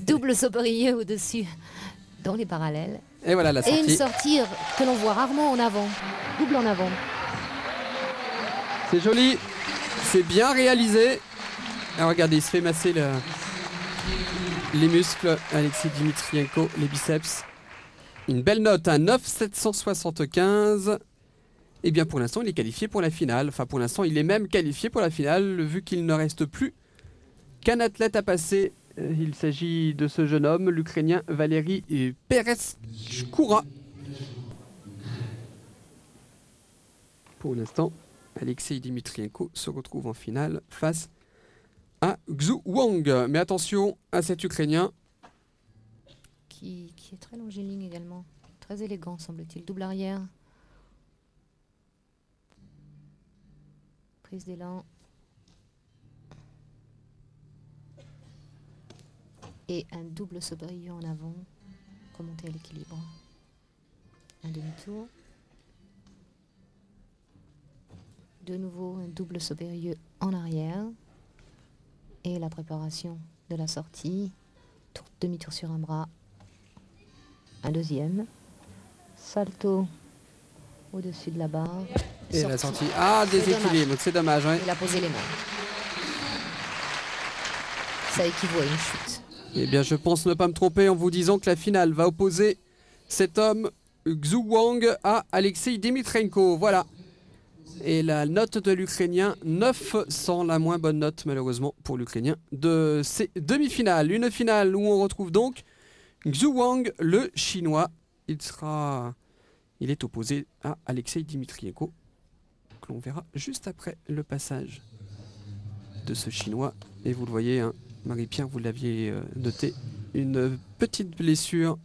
Double saut périlleux au-dessus dans les parallèles. Et voilà la sortie. Et une sortie que l'on voit rarement en avant. Double en avant. C'est joli. C'est bien réalisé. Alors regardez, il se fait masser les muscles. Alexei Dimitrienko, les biceps. Une belle note, hein, 9,775. Et bien pour l'instant, il est qualifié pour la finale. Enfin pour l'instant, il est même qualifié pour la finale vu qu'il ne reste plus qu'un athlète à passer. Il s'agit de ce jeune homme, l'Ukrainien Valeriy Pereshkura. Pour l'instant, Alexei Dimitrienko se retrouve en finale face à Xu Wang. Mais attention à cet Ukrainien. Qui est très longiligne également. Très élégant, semble-t-il. Double arrière. Prise d'élan. Et un double saut périlleux en avant, remonter à l'équilibre. Un demi-tour. De nouveau un double saut périlleux en arrière. Et la préparation de la sortie. Demi-tour sur un bras. Un deuxième. Salto au-dessus de la barre. Et sortie. La sortie. Ah, déséquilibre, c'est dommage. Ouais. Il a posé les mains. ça équivaut à une chute. Eh bien, je pense ne pas me tromper en vous disant que la finale va opposer cet homme, Xu Wang, à Alexei Dimitrenko. Voilà. Et la note de l'Ukrainien, 900, la moins bonne note malheureusement pour l'Ukrainien de ces demi-finales. Une finale où on retrouve donc Xu Wang, le Chinois. Il est opposé à Alexei Dimitrenko, que l'on verra juste après le passage de ce Chinois. Et vous le voyez, hein, Marie-Pierre, vous l'aviez noté, une petite blessure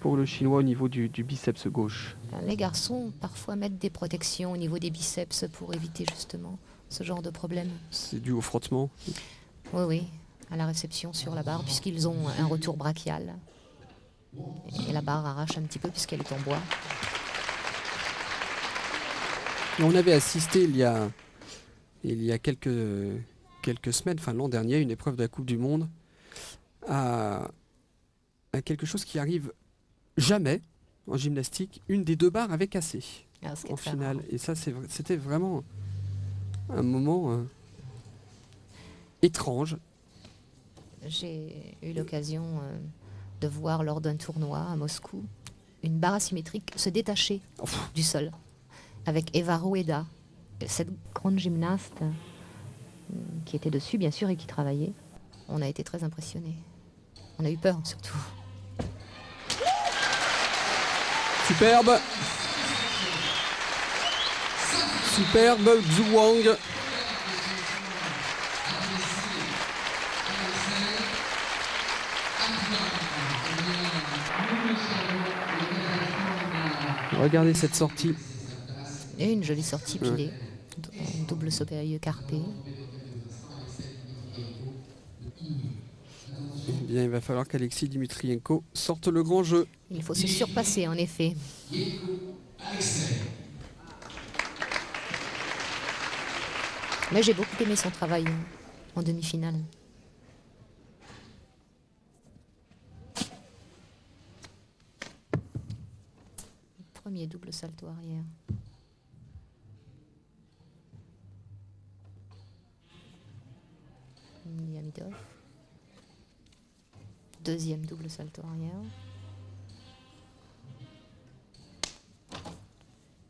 pour le Chinois au niveau du biceps gauche. Les garçons parfois mettent des protections au niveau des biceps pour éviter justement ce genre de problème. C'est dû au frottement? Oui, oui, à la réception sur la barre, puisqu'ils ont un retour brachial. Et la barre arrache un petit peu puisqu'elle est en bois. On avait assisté il y a quelques semaines, enfin l'an dernier, une épreuve de la Coupe du Monde à quelque chose qui arrive jamais en gymnastique. Une des deux barres avait cassé en finale. Et ça, c'était vraiment un moment étrange. J'ai eu l'occasion de voir lors d'un tournoi à Moscou une barre asymétrique se détacher du sol avec Eva Rueda, cette grande gymnaste qui était dessus bien sûr et qui travaillait. On a été très impressionnés. On a eu peur surtout. Superbe. Superbe Xu Wang. Regardez cette sortie. Et une jolie sortie pilée. Ouais. Double supérieur carpé. Eh bien, il va falloir qu'Alexis Dimitrienko sorte le grand jeu. Il faut se surpasser, en effet. Mais j'ai beaucoup aimé son travail en demi-finale. Premier double salto arrière. Miamidov. Deuxième double salto arrière.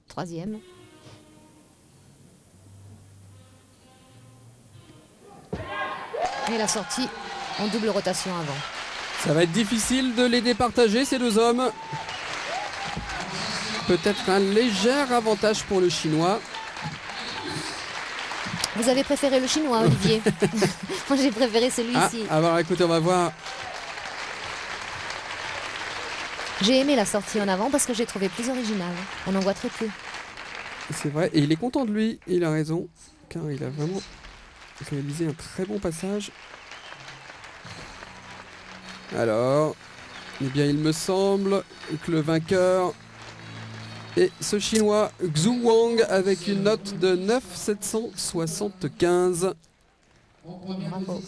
Troisième. Et la sortie en double rotation avant. Ça va être difficile de les départager, ces deux hommes. Peut-être un léger avantage pour le Chinois. Vous avez préféré le Chinois, Olivier? Moi, j'ai préféré celui-ci. Ah, alors, écoutez, on va voir. J'ai aimé la sortie en avant parce que j'ai trouvé plus originale. On en voit très peu. C'est vrai. Et il est content de lui. Il a raison. Car il a vraiment réalisé un très bon passage. Alors, eh bien, il me semble que le vainqueur... Et ce Chinois, Xu Wang, avec une note de 9,775. Bravo.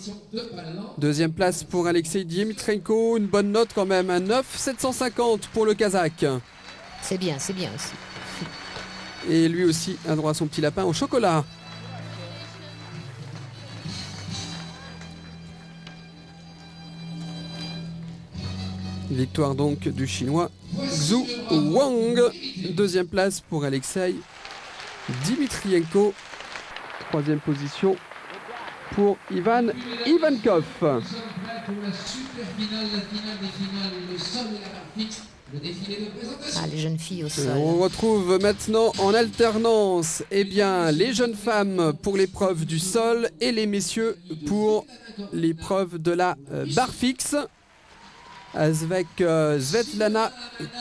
Deuxième place pour Alexei Dimitrenko, une bonne note quand même, un 9,750 pour le Kazakh. C'est bien aussi. Et lui aussi a droit à son petit lapin au chocolat. Victoire donc du Chinois Xu Wang. Deuxième place pour Alexei Dimitrienko. Troisième position pour Ivan Ivankov. Ah, les jeunes filles au sol. On retrouve maintenant en alternance les jeunes femmes pour l'épreuve du sol et les messieurs pour l'épreuve de la barre fixe. Avec Svetlana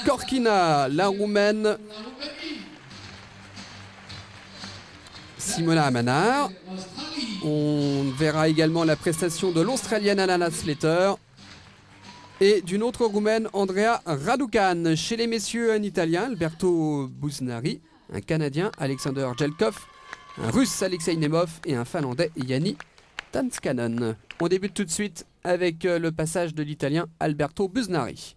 Khorkina, la Roumaine, Simona Amânar. On verra également la prestation de l'Australienne Alana Slater et d'une autre Roumaine, Andreea Răducan. Chez les messieurs, un Italien, Alberto Busnari, un Canadien, Alexander Jeltkov, un Russe, Alexei Nemov, et un Finlandais, Jani Tanskanen. On débute tout de suite avec le passage de l'Italien Alberto Busnari.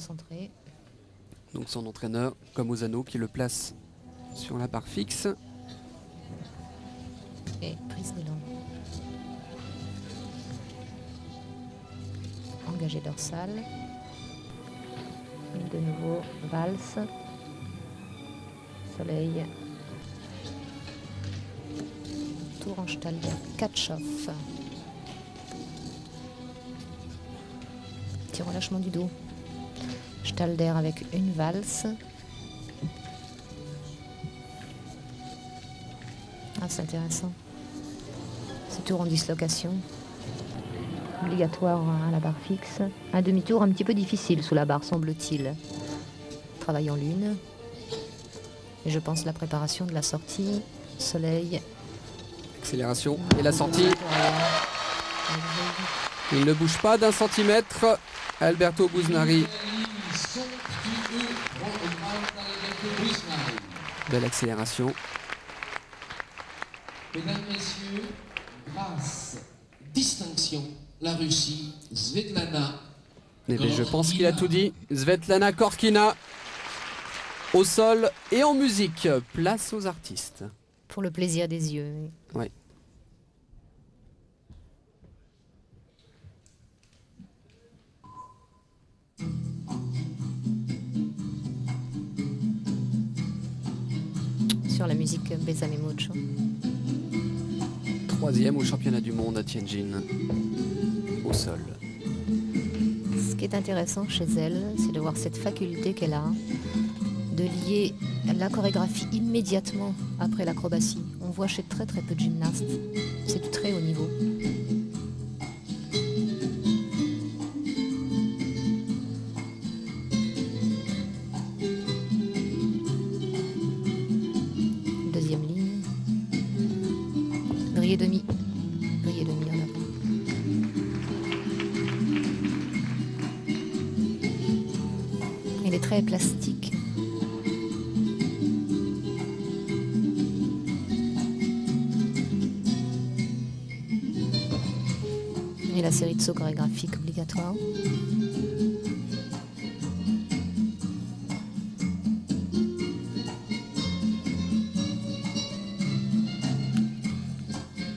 concentré. Donc son entraîneur, comme Ozano, qui le place sur la barre fixe. Et prise d'élan. Engagé dorsal. De nouveau, valse. Soleil. Tour en Staller, catch-off. Petit relâchement du dos. Stalder avec une valse. Ah, c'est intéressant. Ce tour en dislocation. Obligatoire à la barre fixe. Un demi-tour un petit peu difficile sous la barre, semble-t-il. Travail en lune. Et je pense la préparation de la sortie. Soleil. Accélération et la sortie. Il ne bouge pas d'un centimètre. Alberto Busnari. Belle accélération. Mesdames, messieurs, grâce, distinction, la Russie, Svetlana. Eh bien, je pense qu'il a tout dit. Svetlana Khorkina, au sol et en musique. Place aux artistes. Pour le plaisir des yeux. Oui. Sur la musique Besame Mucho. Troisième au championnat du monde à Tianjin, au sol. Ce qui est intéressant chez elle, c'est de voir cette faculté qu'elle a de lier la chorégraphie immédiatement après l'acrobatie. On voit chez très très peu de gymnastes, c'est du très haut niveau. Plastique. Et la série de sauts chorégraphiques obligatoires.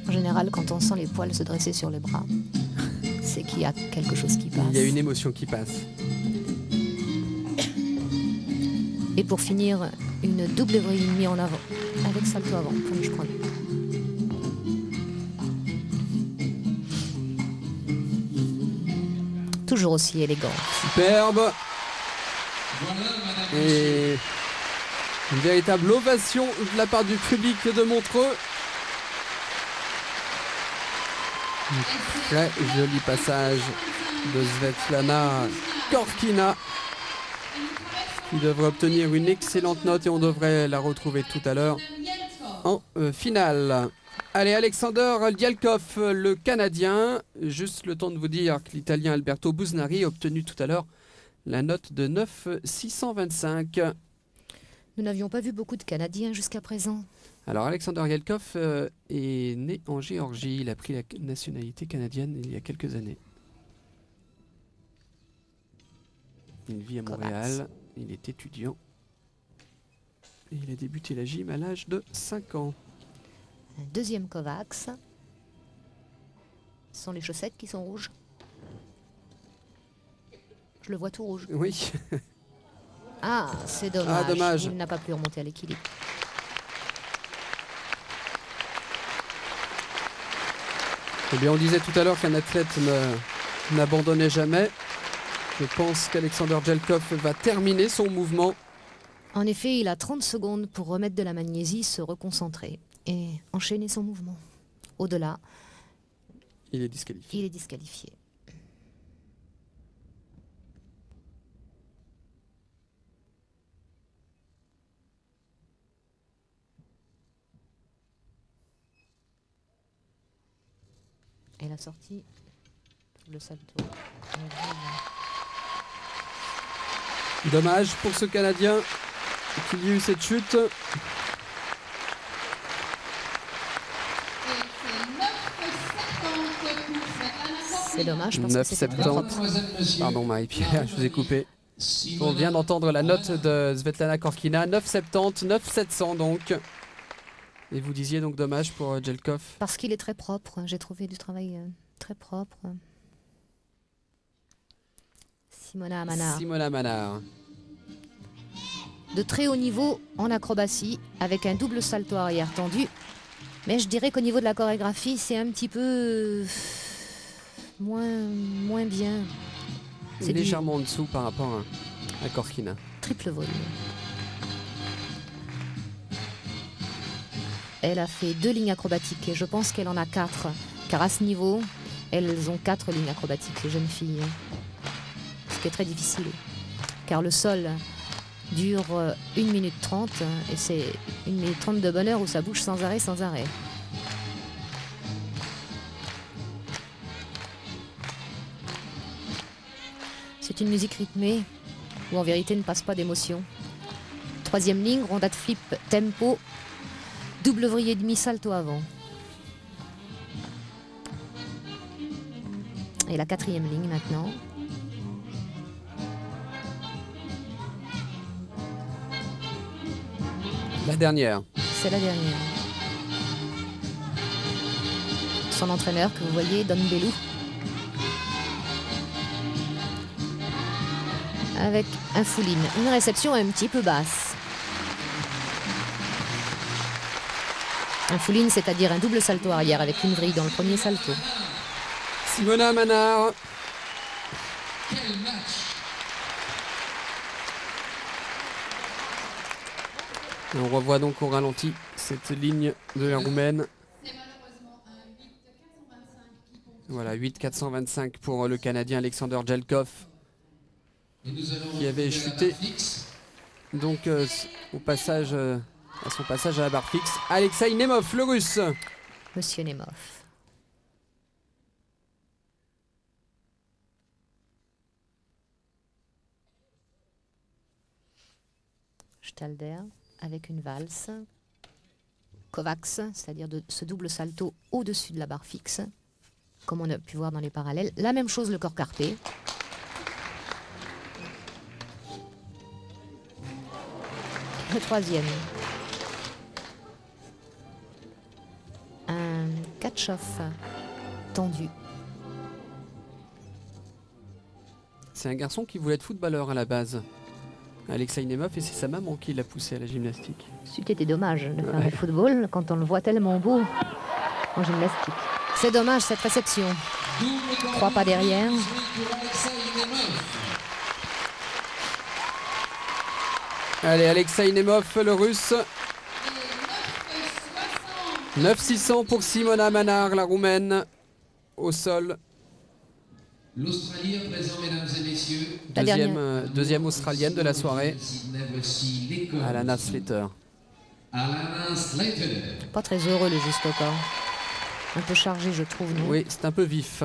En général, quand on sent les poils se dresser sur les bras, c'est qu'il y a quelque chose qui passe. Il y a une émotion qui passe. Et pour finir, une double vrille mise en avant, avec salto avant, comme je crois. Toujours aussi élégant. Superbe. Et une véritable ovation de la part du public de Montreux. Un très joli passage de Svetlana Khorkina. Il devrait obtenir une excellente note et on devrait la retrouver tout à l'heure en finale. Allez, Alexander Jeltkov, le Canadien. Juste le temps de vous dire que l'Italien Alberto Busnari a obtenu tout à l'heure la note de 9,625. Nous n'avions pas vu beaucoup de Canadiens jusqu'à présent. Alors, Alexander Jeltkov est né en Géorgie. Il a pris la nationalité canadienne il y a quelques années. Il vit à Montréal. Il est étudiant et il a débuté la gym à l'âge de 5 ans. Un deuxième Kovacs. Ce sont les chaussettes qui sont rouges. Je le vois tout rouge. Oui. Ah, c'est dommage. Ah, dommage. Il n'a pas pu remonter à l'équilibre. Eh bien, on disait tout à l'heure qu'un athlète n'abandonnait jamais. Je pense qu'Alexander Jeltkov va terminer son mouvement. En effet, il a 30 secondes pour remettre de la magnésie, se reconcentrer et enchaîner son mouvement. Au-delà, il est disqualifié. Il est disqualifié. Et la sortie, le salto. Dommage pour ce Canadien qu'il y ait eu cette chute. C'est dommage parce que c'est 9,70. Pardon Marie-Pierre, je vous ai coupé. On vient d'entendre la note de Svetlana Khorkina, 9,70, 9,700 donc. Et vous disiez donc dommage pour Jeltkov. Parce qu'il est très propre, j'ai trouvé du travail très propre. Simona Amânar. Simona Amânar. De très haut niveau en acrobatie, avec un double salto arrière tendu. Mais je dirais qu'au niveau de la chorégraphie, c'est un petit peu moins bien. C'est légèrement en dessous par rapport à Khorkina. Triple vol. Elle a fait 2 lignes acrobatiques et je pense qu'elle en a 4. Car à ce niveau, elles ont 4 lignes acrobatiques, les jeunes filles. Ce qui est très difficile. Car le sol dure 1 minute 30 et c'est 1 minute 30 de bonheur où ça bouge sans arrêt, sans arrêt. C'est une musique rythmée où en vérité ne passe pas d'émotion. 3e ligne, ronda de flip, tempo, double vrille et demi, salto avant. Et la 4e ligne maintenant. La dernière. C'est la dernière. Son entraîneur que vous voyez, Don Belou. Avec un full in, une réception un petit peu basse. Un full in, c'est-à-dire un double salto arrière avec une vrille dans le premier salto. Simona Amânar. Et on revoit donc au ralenti cette ligne de la Roumaine. Voilà, 8,425 pour le Canadien Alexander Jeltkov, qui avait chuté donc à son passage à la barre fixe. Alexei Nemov, le russe. Monsieur Nemov. Stalder avec une valse. Kovacs, c'est-à-dire de ce double salto au-dessus de la barre fixe, comme on a pu voir dans les parallèles. La même chose, le corps carpé. Le 3e. Un catch-off tendu. C'est un garçon qui voulait être footballeur à la base, Alexei Nemov, et c'est sa maman qui l'a poussé à la gymnastique. C'était dommage de faire du football quand on le voit tellement beau en gymnastique. C'est dommage cette réception. 3 pas derrière. Allez, Alexei Nemov, le russe. 9,600 pour Simona Amânar, la roumaine, au sol. L'Australien présent, mesdames et messieurs. Deuxième Australienne de la soirée. Alana Slater. Pas très heureux le juste au corps. Un peu chargé, je trouve. Non? Oui, c'est un peu vif.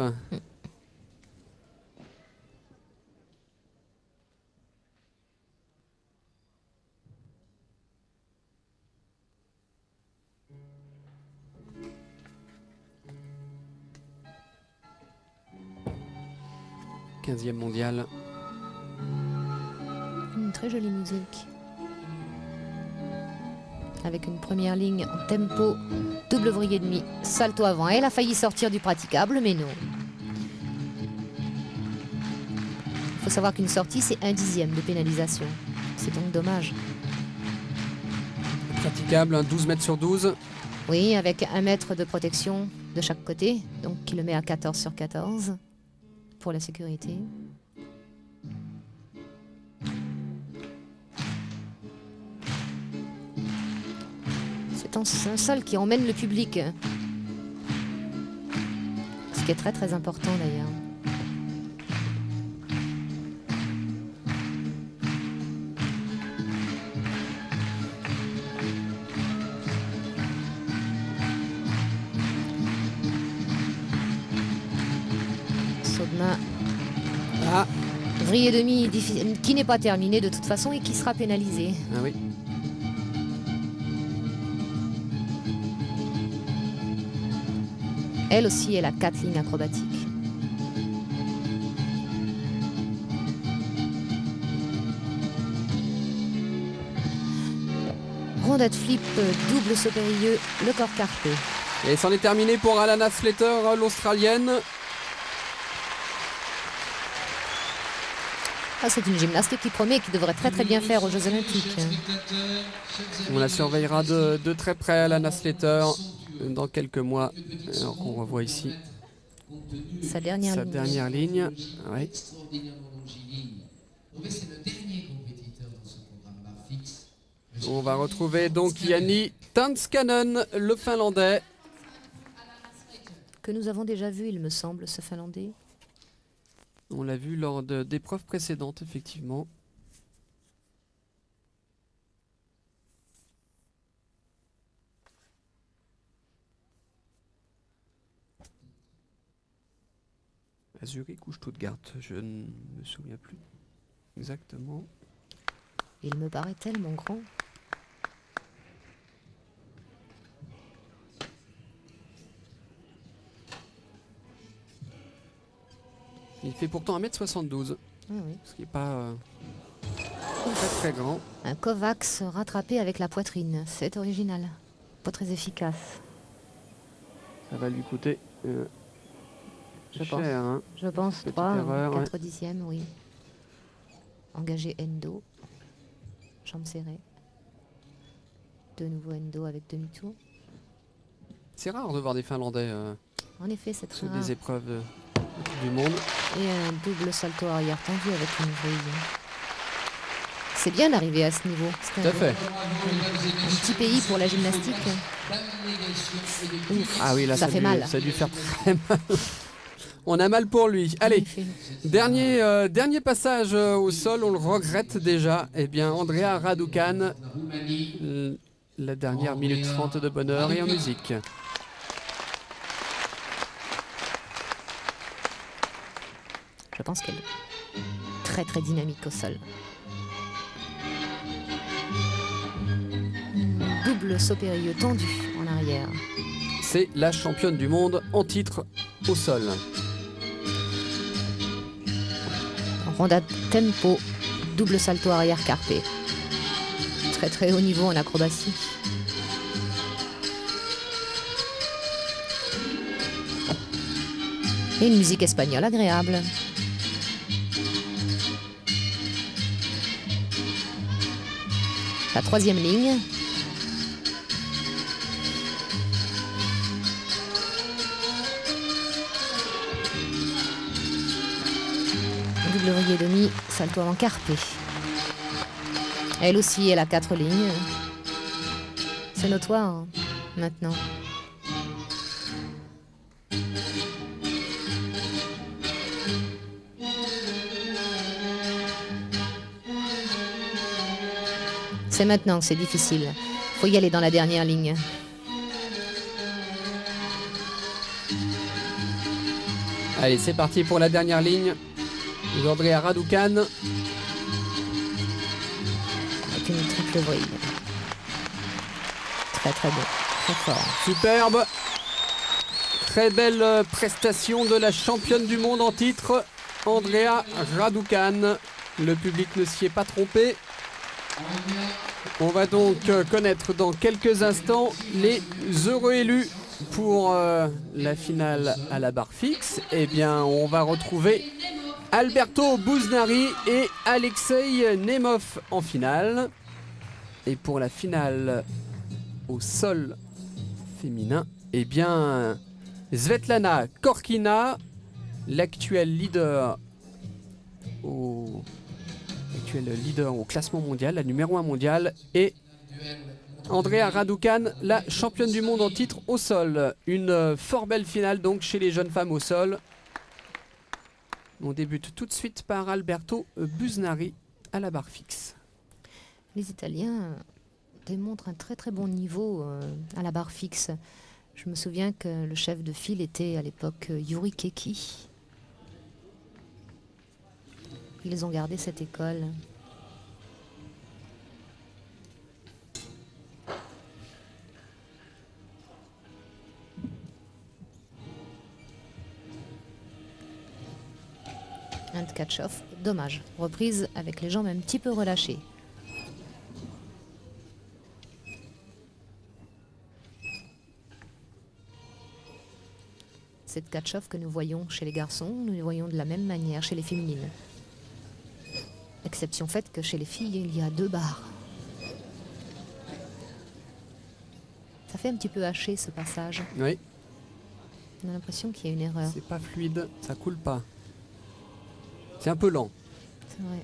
Mondial. Une très jolie musique. Avec une première ligne en tempo, double vrille et demi, salto avant. Elle a failli sortir du praticable, mais non. Il faut savoir qu'une sortie, c'est 1/10 de pénalisation. C'est donc dommage. Praticable, un 12 mètres sur 12. Oui, avec 1 mètre de protection de chaque côté, donc qui le met à 14 sur 14. Pour la sécurité. C'est un sol qui emmène le public. Ce qui est très très important d'ailleurs. Vrille et demi qui n'est pas terminée de toute façon et qui sera pénalisée. Ah oui. Elle aussi, elle a 4 lignes acrobatiques. Rondette flip, double saut périlleux, le corps carpé. Et c'en est terminé pour Alana Slater, l'Australienne. Ah, c'est une gymnaste qui promet et qui devrait très très bien faire aux Jeux Olympiques. On la surveillera de très près, Alana Slater, dans quelques mois. Alors, on revoit ici sa dernière ligne. Ouais. On va retrouver donc Jani Tanskanen, le Finlandais. Que nous avons déjà vu, il me semble, ce Finlandais. On l'a vu lors d'épreuves précédentes, effectivement. À Zurich ou Stuttgart, je ne me souviens plus exactement. Il me paraît tellement grand. Il fait pourtant 1m72, oui. Ce qui n'est pas très grand. Un Kovacs rattrapé avec la poitrine, c'est original, pas très efficace. Ça va lui coûter cher, hein. Je pense 3 ou 4 dixièmes, oui. Engagé endo, jambe serrée. De nouveau endo avec demi-tour. C'est rare de voir des Finlandais en effet, c'est très rare. Des épreuves... du monde. Et un double salto arrière tendu avec une vrille. C'est bien d'arriver à ce niveau. Tout à fait. Un petit pays pour la gymnastique. Ouf, ah oui, là, ça fait mal. Ça a dû faire très mal. On a mal pour lui. Allez, dernier passage au sol, on le regrette déjà. Eh bien, Andreea Răducan, la dernière minute 30 de bonheur et en musique. Je pense qu'elle est très très dynamique au sol. Double saut périlleux tendu en arrière. C'est la championne du monde en titre au sol. Ronda tempo, double salto arrière carpé. Très très haut niveau en acrobatie. Et une musique espagnole agréable. La troisième ligne. Double vrille et demi, salto avant carpé. Elle aussi, elle a 4 lignes. C'est notoire, hein, maintenant. C'est maintenant que c'est difficile. Faut y aller dans la dernière ligne. Allez, c'est parti pour la dernière ligne. Andreea Răducan. Avec une triple vrille. Très très beau, très fort. Superbe. Très belle prestation de la championne du monde en titre, Andreea Răducan. Le public ne s'y est pas trompé. On va donc connaître dans quelques instants les heureux élus pour la finale à la barre fixe. Eh bien, on va retrouver Alberto Busnari et Alexei Nemov en finale. Et pour la finale au sol féminin, eh bien, Svetlana Khorkina, l'actuelle leader au... leader au classement mondial, la numéro 1 mondiale, et Andreea Răducan, la championne du monde en titre au sol. Une fort belle finale donc chez les jeunes femmes au sol. On débute tout de suite par Alberto Busnari à la barre fixe. Les Italiens démontrent un très très bon niveau à la barre fixe. Je me souviens que le chef de file était à l'époque Yuri Keki. Ils ont gardé cette école. Un catch-off, dommage. Reprise avec les jambes un petit peu relâchées. Cette catch-off que nous voyons chez les garçons, nous les voyons de la même manière chez les féminines. Exception faite que chez les filles, il y a deux barres. Ça fait un petit peu haché ce passage. Oui. On a l'impression qu'il y a une erreur. C'est pas fluide, ça coule pas. C'est un peu lent. C'est vrai.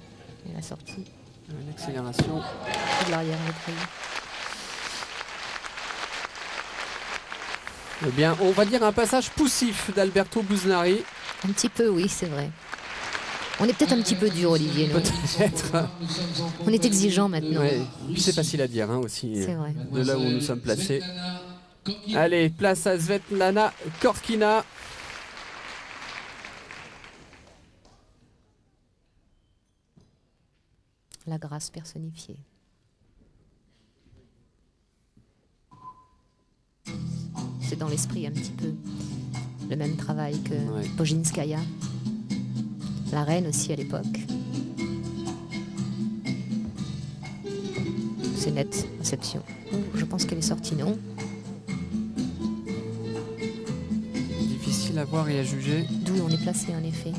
Et la sortie. Une accélération. De l'arrière reprise. Eh bien, on va dire un passage poussif d'Alberto Busnari. Un petit peu, oui, c'est vrai. On est peut-être un petit peu dur, Olivier. Peut-être. On est exigeant maintenant. Ouais. C'est facile à dire hein, aussi, vrai. De là où nous sommes placés. Allez, place à Svetlana Khorkina. La grâce personnifiée. C'est dans l'esprit un petit peu le même travail que ouais. Pojinskaya, la reine aussi à l'époque. C'est net, réception. Je pense qu'elle est sortie, non? Difficile à voir et à juger. D'où on est placé en effet.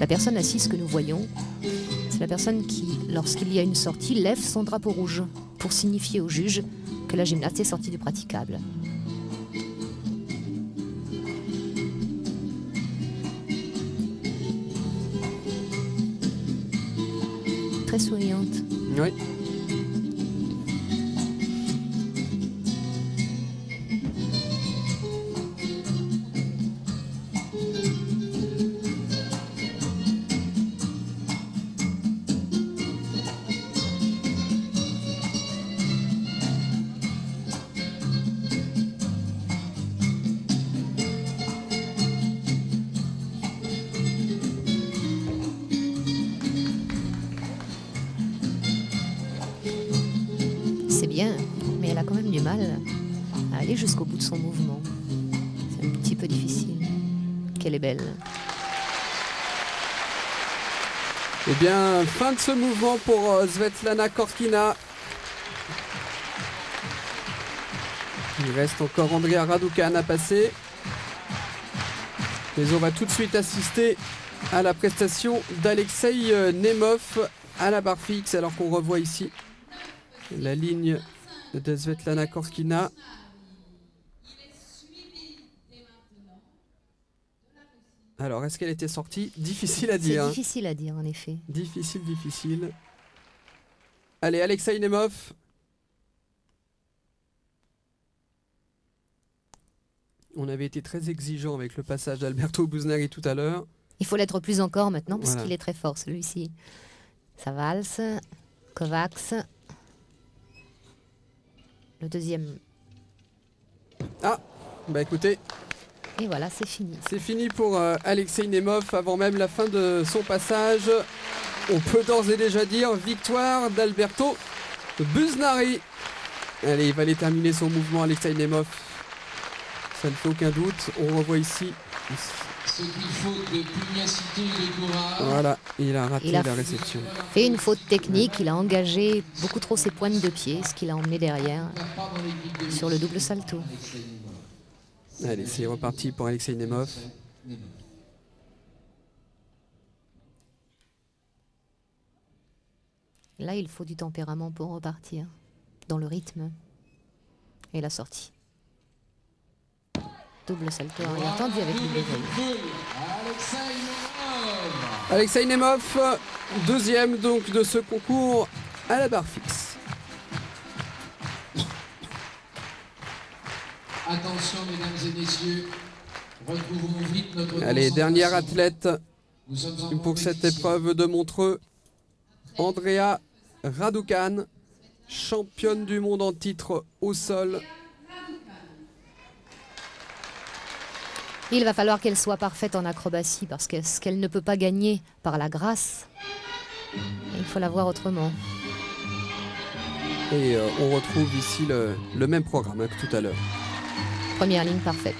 La personne assise que nous voyons, c'est la personne qui, lorsqu'il y a une sortie, lève son drapeau rouge pour signifier au juge que la gymnaste est sortie du praticable. Très souriante. Oui. Bien, fin de ce mouvement pour Svetlana Khorkina. Il reste encore Andreea Răducan à passer. Mais on va tout de suite assister à la prestation d'Alexei Nemov à la barre fixe, alors qu'on revoit ici la ligne de Svetlana Khorkina. Alors, est-ce qu'elle était sortie? Difficile à dire. Difficile à dire, en effet. Difficile, difficile. Allez, Alexei Nemov. On avait été très exigeant avec le passage d'Alberto Busnari tout à l'heure. Il faut l'être plus encore maintenant, parce voilà. qu'il est très fort, celui-ci. Ça valse, Kovacs. Le deuxième. Ah, bah écoutez... Et voilà, c'est fini. C'est fini pour Alexei Nemov avant même la fin de son passage. On peut d'ores et déjà dire victoire d'Alberto Busnari. Allez, il va aller terminer son mouvement, Alexei Nemov. Ça ne fait aucun doute. On revoit ici. Ce qu'il faut de pugnacité, de courage. Voilà, il a raté la réception. Il a fait une faute technique, il a engagé beaucoup trop ses pointes de pied, ce qu'il a emmené derrière sur le double salto. Allez, c'est reparti pour Alexei Nemov. Là, il faut du tempérament pour repartir, dans le rythme et la sortie. Double salto arrière tendu avec le dévolu. Alexei Nemov, deuxième donc de ce concours à la barre fixe. Attention, mesdames et messieurs, retrouvons vite notre concentration. Allez, dernière athlète pour cette épreuve de Montreux, Andreea Răducan, championne du monde en titre au sol. Il va falloir qu'elle soit parfaite en acrobatie, parce que ce qu'elle ne peut pas gagner par la grâce, il faut la voir autrement. Et on retrouve ici le même programme que tout à l'heure. Première ligne parfaite.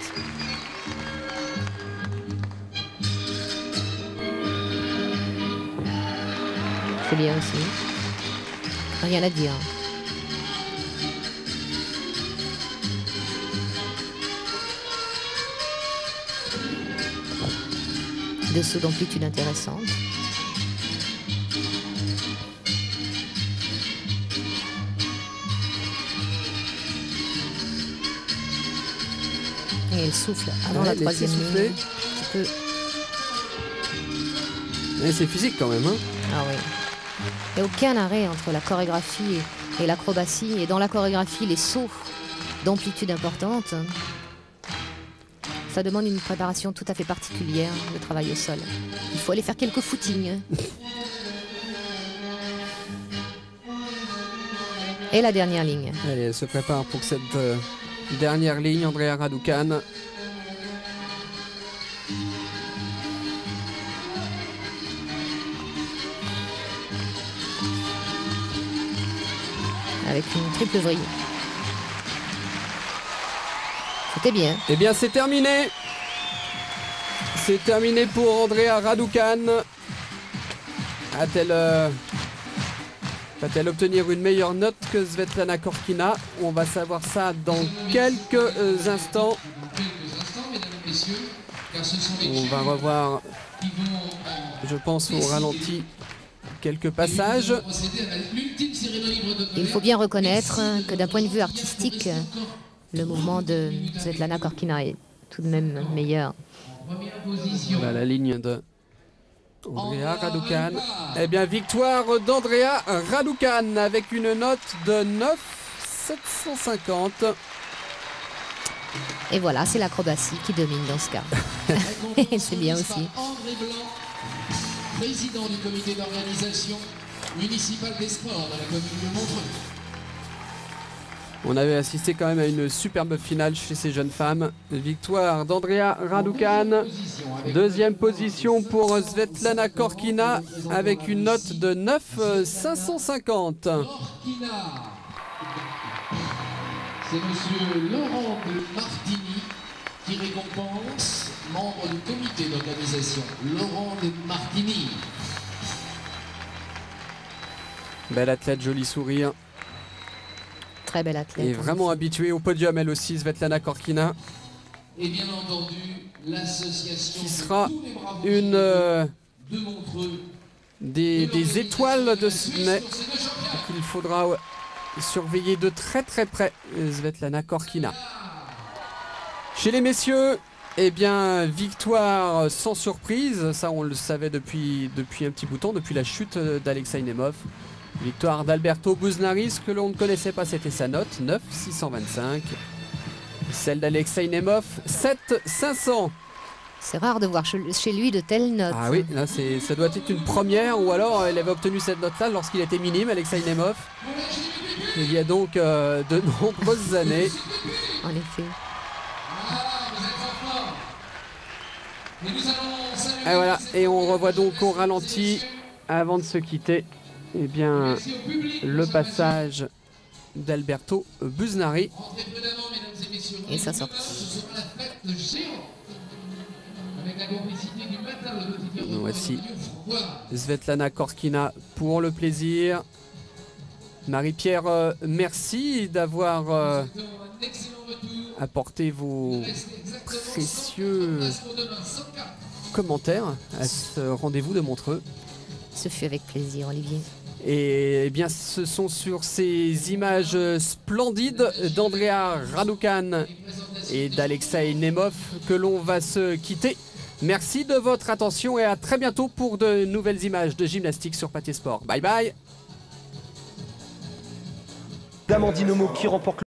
c'était bien aussi. Rien à dire. Deux sauts d'amplitude intéressante. Et elle souffle avant la troisième ligne. C'est physique quand même. Hein. Ah oui. Il n'y a aucun arrêt entre la chorégraphie et l'acrobatie. Et dans la chorégraphie, les sauts d'amplitude importante. Ça demande une préparation tout à fait particulière, le travail au sol. Il faut aller faire quelques footings. Et la dernière ligne. Allez, elle se prépare pour cette dernière ligne, Andreea Răducan. Avec une triple vrille. C'était bien. Eh bien, c'est terminé. C'est terminé pour Andreea Răducan. Va-t-elle obtenir une meilleure note que Svetlana Khorkina? On va savoir ça dans quelques instants. On va revoir, je pense, au ralenti quelques passages. Il faut bien reconnaître que d'un point de vue artistique, le mouvement de Svetlana Khorkina est tout de même meilleur. Voilà la ligne de Andreea Răducan. Eh bien, victoire d'Andreea Răducan avec une note de 9,750. Et voilà, c'est l'acrobatie qui domine dans ce cas. C'est bien aussi. André Blanc, président du comité d'organisation municipale des sports de la commune de Montreux. On avait assisté quand même à une superbe finale chez ces jeunes femmes. Victoire d'Andreea Răducan. Deuxième position pour Svetlana Khorkina avec une note de 9,550. C'est monsieur Laurent de Martini qui récompense, membre du comité d'organisation. Laurent de Martini. Belle athlète, joli sourire. Très belle athlète. Et vraiment habituée au podium, elle aussi, Svetlana Khorkina. Et bien entendu, l'association qui sera une des étoiles de ce mais qu'il faudra surveiller de très près, Svetlana Khorkina. Chez les messieurs, eh bien, victoire sans surprise. Ça, on le savait depuis un petit bout de temps, depuis la chute d'Alexei Nemov. Victoire d'Alberto Busnari, ce que l'on ne connaissait pas, c'était sa note, 9,625. Celle d'Alexei Nemov, 7,500. C'est rare de voir chez lui de telles notes. Ah oui, là, ça doit être une première, ou alors il avait obtenu cette note-là lorsqu'il était minime, Alexei Nemov. Il y a donc de nombreuses années. En effet. Et voilà, et on revoit donc au ralenti avant de se quitter. Eh bien, le passage d'Alberto Busnari. Et ça sort. Voici Svetlana Khorkina pour le plaisir. Marie-Pierre, merci d'avoir apporté vos précieux commentaires à ce rendez-vous de Montreux. Ce fut avec plaisir, Olivier. Et eh bien, ce sont sur ces images splendides d'Andreea Răducan et d'Alexei Nemov que l'on va se quitter. Merci de votre attention et à très bientôt pour de nouvelles images de gymnastique sur Pathé Sport. Bye bye. Amandine Homo qui remporte